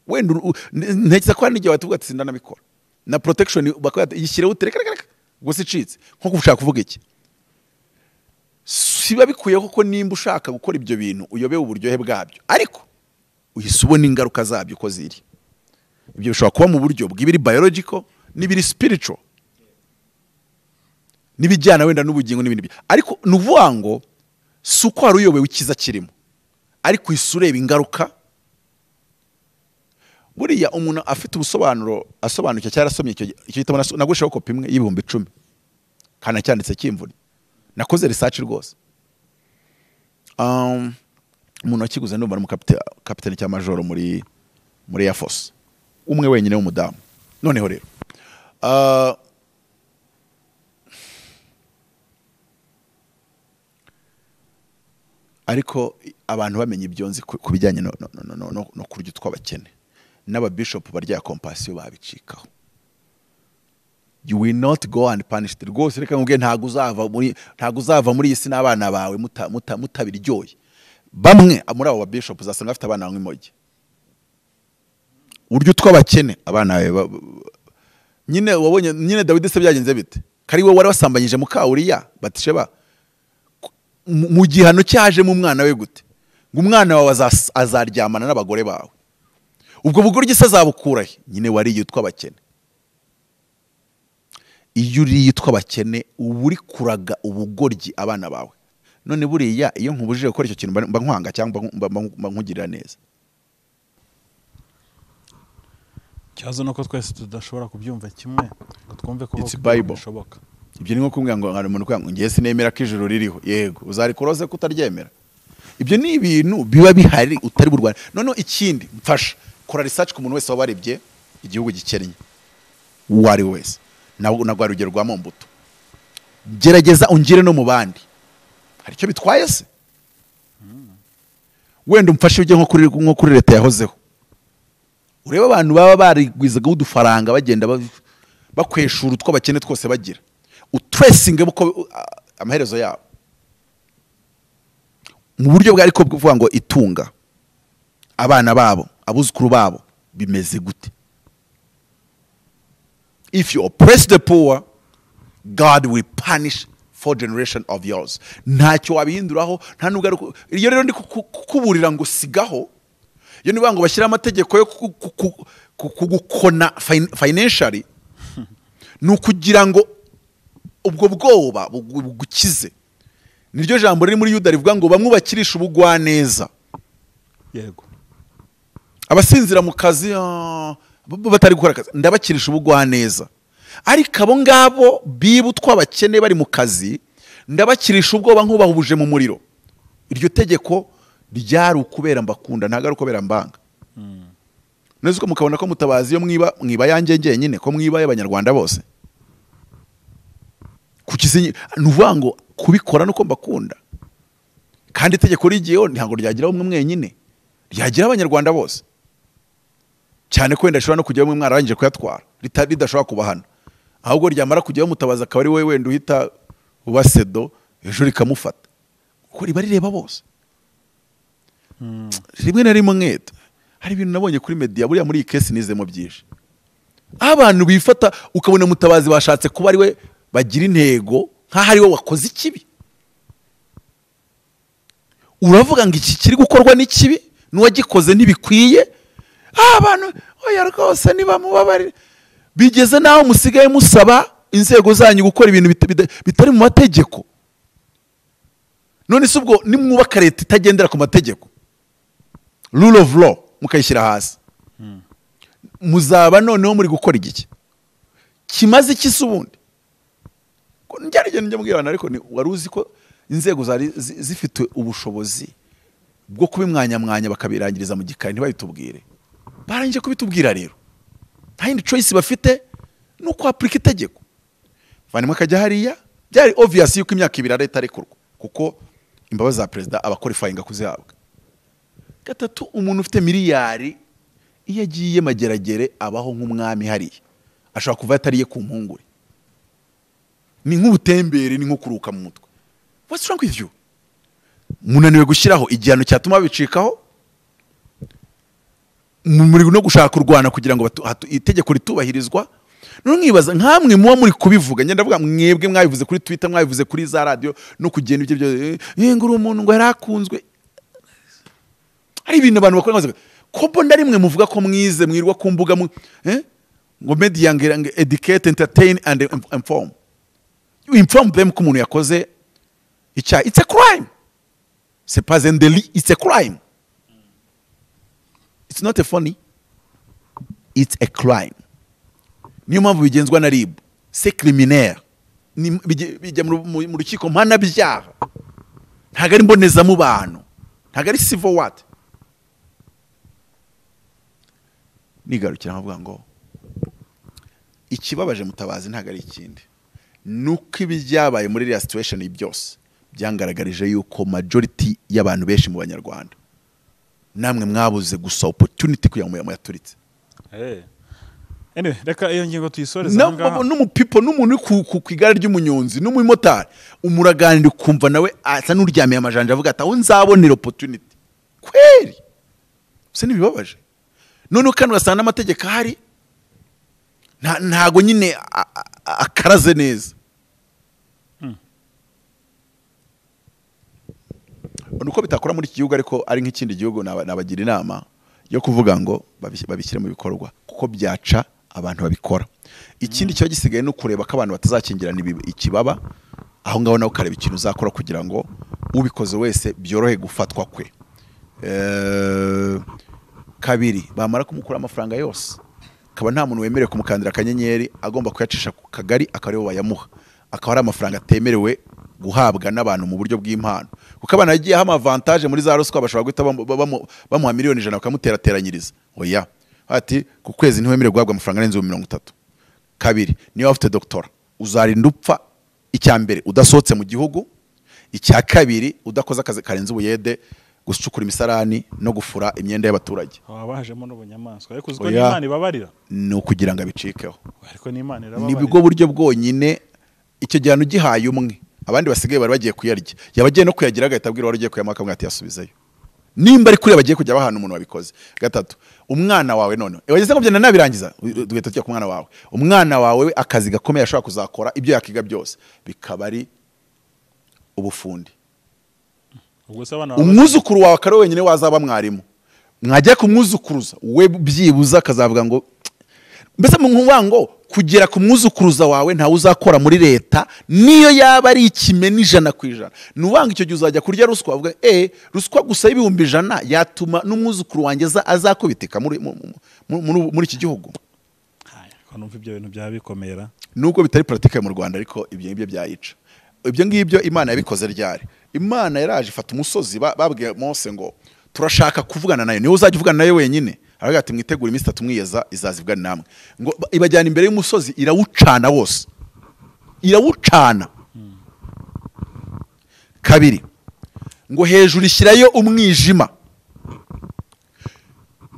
Wenda ntekereza ko n'ijye watuvuga ati sindana bikora na protection bakwata yishire uterekereka gose citse nko gushaka kuvuga iki. Siba bikuye koko nimba ushaka gukora ibyo bintu uyobe uburyohe bwabyo, ariko uhisubona ingaruka zabyo ko ziri. Ibyo bishobora kuba mu buryo bw'ibiri biological n'ibiri spiritual nibijyana wenda n'ubugingo n'ibindi. Ariko nuvuga ngo suko ari uyobe ukiza kirimo, ariko isureba ingaruka. Buriya umuntu afite ubusobanuro asobanukye cyarasomye icyo gitabo nagushaho kopi imwe y'ibihumbi 10 kana cyanditse cy'imvuri. Nakoze research rwose. Umuntu akiguze ndumva mu capitaine cya major muri Air Force, umwe wenyine w'umudamu. Noneho rero ariko abantu bamenye ibyonzi kubijyanye no kurya twabakene. Naba bishop barya compassion babicikaho. You will not go and punish the ghost. Reka ngubwe ntago uzava muri isi nabana bawe mutabiryoye. Bamwe muri abo bishop zasanga afite abana bamwe moje. Uryo twabakene abana bawe nyine wabonye nyine David se byagenze bite? Kari we wari wasambanyije mukawuriya batisheba mu gihano cyaje mu mwana we gute? Ngo umwana wawe azaryamana n'abagore bawe. Ubwo buguryo isazabukura nyine wari yitwa bakene. Iyo uri yitwa bakene uburi kuraga ubugoryi abana bawe. None buriya iyo nkubujije gukora icyo kintu mba nkwanga cyangwa mba nkugirira neza. Cyazo nako twese tudashobora kubyumva kimwe ngo twumve ko bishoboka. Ibyo ni nko kumbwira ngo ari umuntu kwanga ngiye sinemera kijuru ririho. Yego uzari kuroze kutaryemera. Ibyo ni ibintu biba bihari utari burwana. None ikindi mfasha kora research ku muntu wese wabarebye igihugu gikennye wari wese. Nagwa rugero rwa Mombutu, gerageza ungire no mu bandi hari cyo bitwaye se. Wenda umfashe ujye nko kuri leta yahozeho, ureba abantu baba barigwizaga udufaranga bagenda bakweshura utwo bakene twose bagira, utresinge uko amaherezo yabo mu buryo bwa ariko kuvuga ngo itunga abana babo abuzukuru babo bimeze gute. If you oppress the poor, God will punish four generation of yours. Ntacyo wabihinduraho nta nubwo iyo rero ndi kukuburira ngo sigaho iyo niba ngo bashyira amategeko yo kugukona financially nukugira ngo ubwo bwoba bugukize niryo jambo riri muri Yuda rivuga ngo bamwubakirisha ubugwa neza. Yego abasinzira mu kazi batari gukora kazi ndabakirisha ubugwa neza, ariko abo ngabo bibutwa abakene bari mu kazi ndabakirisha ubwoba nk'ubahubuje mu muriro. Iryo tegeko ryari ukubera mbakunda ntago ari ukubera mbanga. Neza ko mukabona ko Mutabazi yo mwiba yanjye ngenyine ko mwiba y'abanyarwanda bose kukizinyi nuvango kubikora nuko mbakunda, kandi tegeko rigiyeho ntago ryagira umwe mwenyine ryagira abanyarwanda bose cyane kwenda shora no kujya mu mwarangije kuyatwara ridashobora kubahana ahubwo ryamara kujya Mutabazi akabari we wenda uhita ubasedo ejo rikamufata ko riba rireba bose. Rimwe na rimwe nketa hari ibintu nabonye kuri media buriya muri case nizemo byinshi abantu bifata ukabona Mutabazi bashatse kuba ari we bagira intego nkaho ari we wakoze ikibi uravuga ngo iki kiri gukorwa ni kibi n'uwagikoze ntibikwiye abantu oya rwose nibamubabare bigeze naho musigaye musaba inzego zanyu gukora ibintu bitari mu mategeko. None subwo nimwubaka leta itagendera ku mategeko rule of law mukayishyira hasi muzaba noneho muri gukora igiki kimaze iki subundi njya mbwirana ariko wari uzi ko inzego zari zifite ubushobozi bwo kubimwanya bakabirangiriza mu gikari ntibabitubwire barangije kubitubwira rero nta yindi choice bafite nuko aplika itegeko vanimwe kajya hariya byari obvious yuko imyaka ibira leta rekurwa kuko imbabazi za president abakorifyinga kuzihabwa. Gatatu umuntu ufite miliyari iyo agiye mageragere abaho nk'umwami hariya ashaka kuva atariye ku mpungure ni nk'ubutembere ni nkukuruka mu mutwe. What's wrong with you? Munaniwe gushyiraho igihano cyatuma bicikaho muri no gushaka urwana kugira ngo itegeko ritubahirizwa. None mwibaza nkamwe muwa muri kubivuga ngenda ndavuga mwebwe mwabivuze kuri Twitter mwabivuze kuri za radio no kugenda ibyo ngura umuntu ngo yarakunzwe ari ibintu abantu bakora ngo ko bonda rimwe muvuga ko mwize mwirwa ku mbuga ngo media ngira educate entertain and inform. You inform them kumuntu yakoze icya it's a crime. C'est pas un délit, it's a crime. It's not a funny. It's a crime. Niyo mpamvu bigenzwa na RIB, c'est criminel. Ni bijya mu rukiko mpana byaha. Ntago ari mboneza mu bantu. Ntago ari civil what. Nigarukira nkavuga ngo ikibabaje Mutabazi ntago ari ikindi. Nuko ibyabaye muri real situation ibyose byangaragarije yuko majority y'abantu benshi mu banyarwanda namwe mwabuze gusa opportunity kuyamuya yaturitse. Anyway reka iyo ngingo tuyisoreza ngaho n'umu people n'umuntu kwigara ry'umunyonzi n'umumotari umuraganira kumva nawe asa n'uryamye amajanja avuga ati aho nzabonera opportunity kweri se nibibabaje. None ukanu gasana amategeko hari ntago nyine akaraze neza nuko bitakora muri iki gihugu ariko ari nk'ikindi gihugu nabagira inama yo kuvuga ngo babishyire mu bikorwa kuko byaca abantu babikora. Ikindi cyo gisigaye no kureba ko abantu batazakingirana ikibaba aho ngaho nawe ukareba ikintu uzakora kugira ngo ubikoze wese byorohe gufatwa kwe. Kabiri bamara kumukura amafaranga yose kaba nta muntu wemerewe kumukandira akanyenyeri agomba kuyacisha ku kagari akareba bayamuha akaba ari amafaranga atemerewe guhabwa n'abantu mu buryo bw'impano kuko abana agiye ha avantage muri za ruswa bashobora guhita bamuha miliyoni 100 bakamuterateranyiriza oya ati ku kwezi ntiwemerewe guhabwa amafaranga arenze 30. Kabiri niyo afite doctora uzarinda upfa icyambere udasohotse mu gihugu, icya kabiri udakoze akazi karenze ubuyede gucukura imisarani no gufura imyenda y'abaturage abahajemo n'ubunyamaswa ariko uziko n'Imana ibabarira no kugira ngo abicikeho ariko n'Imana irababarira nibigo buryo bwonyine icyo gihano gihaye umwe abandi basigaye bari bagiye kuyarya yabagiye no kuyagira agahita abwira wari ugiye kuyamaka mwati yasubizayo nimba ari kuri bagiye kujya bahana umuntu wabikoze. Gatatu umwana wawe none wageze ngo byana nabirangiza duhita tujya ku mwana wawe akazi gakomeye ashobora kuzakora ibyo yakiga byose bikaba ari ubufundi. Umwuzukuru wawe akari wenyine wazaba mwarimu. Mwajya kumwuzukuruza we byibuza akazavuga ngo mbese mu nkubango kugera kumwuzukuruza wawe nta uzakora muri leta niyo yaba ari ikime n'ijana kwijana. Nuwanga icyo gihe uzajya kurya ruswa avuga ruswa gusa y'ibihumbi ijana yatuma n'umwuzukuru wangeza azakubiteka muri iki gihugu. Numva ibyo bintu byabikomera nuko bitari pratique mu Rwanda ariko ibyo ngibyo byayica. Ibyo ngibyo Imana yabikoze ryari. Imana yaraje ifata umusozi babwiye Mose ngo turashaka kuvugana nayo, niyo uzajya uvugana nayo wenyine. Aravuga ati mwitegura iminsi itatu mwiyeza izazivugana namwe. Ngo ibajyana imbere y'umusozi irawucana wose. Irawucana. Kabiri. Ngo hejuru ishyirayo umwijima.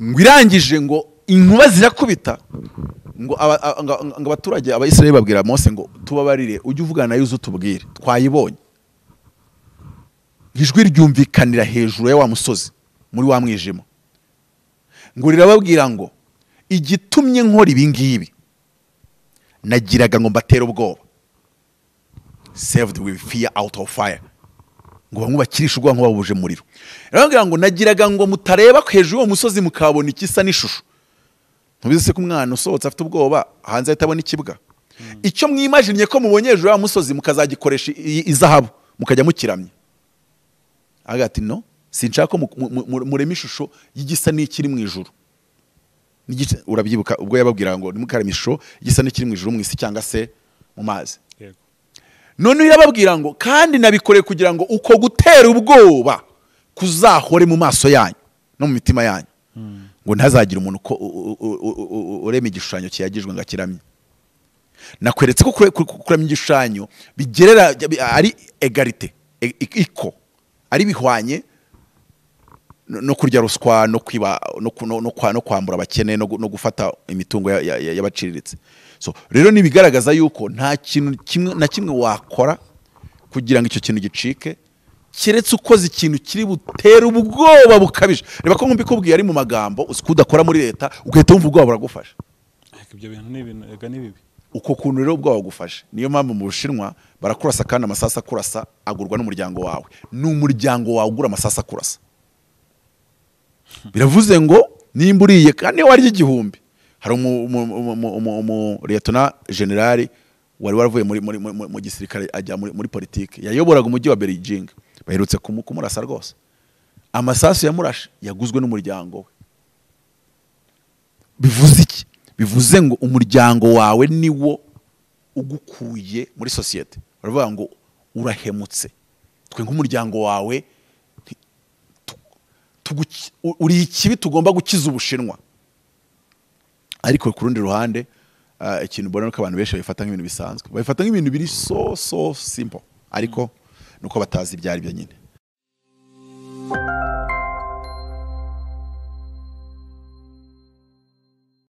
Ngo irangije ngo inkuba zirakubita. Ngo abaturage abayisirayeli babwira Mose ngo tubabarire ujye uvugana yuzu tubwire twayibonye. Ijwi ryumvikanira hejuru ya wa musozi muri wa mwijima. Ngo rirababwira ngo igitumye nkora ibi ngibi nagiraga ngo mbatera ubwoba. Saved with fear out of fire. Ngo bamwubakirisha ubwoba nk'ubabuje muriro. Rirababwira ngo nagiraga ngo mutareba hejuru wa musozi mukabona ikisa n'ishusho. Mubizese ko umwana usohotse afite ubwoba hanze atabona ikibuga. Icyo mwimajinnye ko mubonye hejuru ya musozi mukazagikoresha izahabu mukajya mukiramye. Agati no sinshaka ko murema ishusho y'igisa n'ikiri mu ijuru. Urabyibuka ubwo yababwira ngo nimukarema ishusho y'igisa n'ikiri mu ijuru mu isi cyangwa se mu mazi. None yababwira ngo kandi nabikoreye kugira ngo uko gutera ubwoba kuzahore mu maso yanyu no mu mitima yanyu. Ngo ntazagira umuntu ko urema igishushanyo kiyagijwe ngakiramye. Nakweretse ko kuramya igishushanyo bigerera ari egalite iko ari bihwanye no kurya ruswa no kwiba no kwambura abakene no gufata imitungo y'abaciriritse. So rero ni bigaragaza yuko nta kintu na kimwe wakora kugira ngo icyo kintu gicike kiretse ukoze ikintu kiri butera ubwoba bukabije. Reba ko nk'umbikubwiye ari mu magambo uzikudakora muri leta ugahita wumva ubwoba buragufasha. Ibyo bintu ni ibintu ega ni bibi. Uko kuntu rero ubwoba bugufashe. Niyo mpamvu mu Bushinwa barakurasa kandi amasasa kurasa agurwa n'umuryango wawe. Ni umuryango wawe ugura amasasa kurasa. Biravuze ngo nimba uriye kandi warya igihumbi. Hari Liyetona Generali wari waravuye mu gisirikare ajya muri politiki. Yayoboraga umujyi wa Beijing. Baherutse kumurasa rwose. Amasasu yamurashe yaguzwe n'umuryango we. Bivuze iki? Bivuze ngo umuryango wawe niwo ugukuye muri societe. Baravuga ngo urahemutse. Twe nk'umuryango wawe uri ikibi tugomba gukiza Ubushinwa. Ariko ku rundi ruhande ikintu mbona ko abantu benshi bafata nk'ibintu bisanzwe. Bafata nk'ibintu biri so simple. Ariko nuko batazi ibyari byo nyine.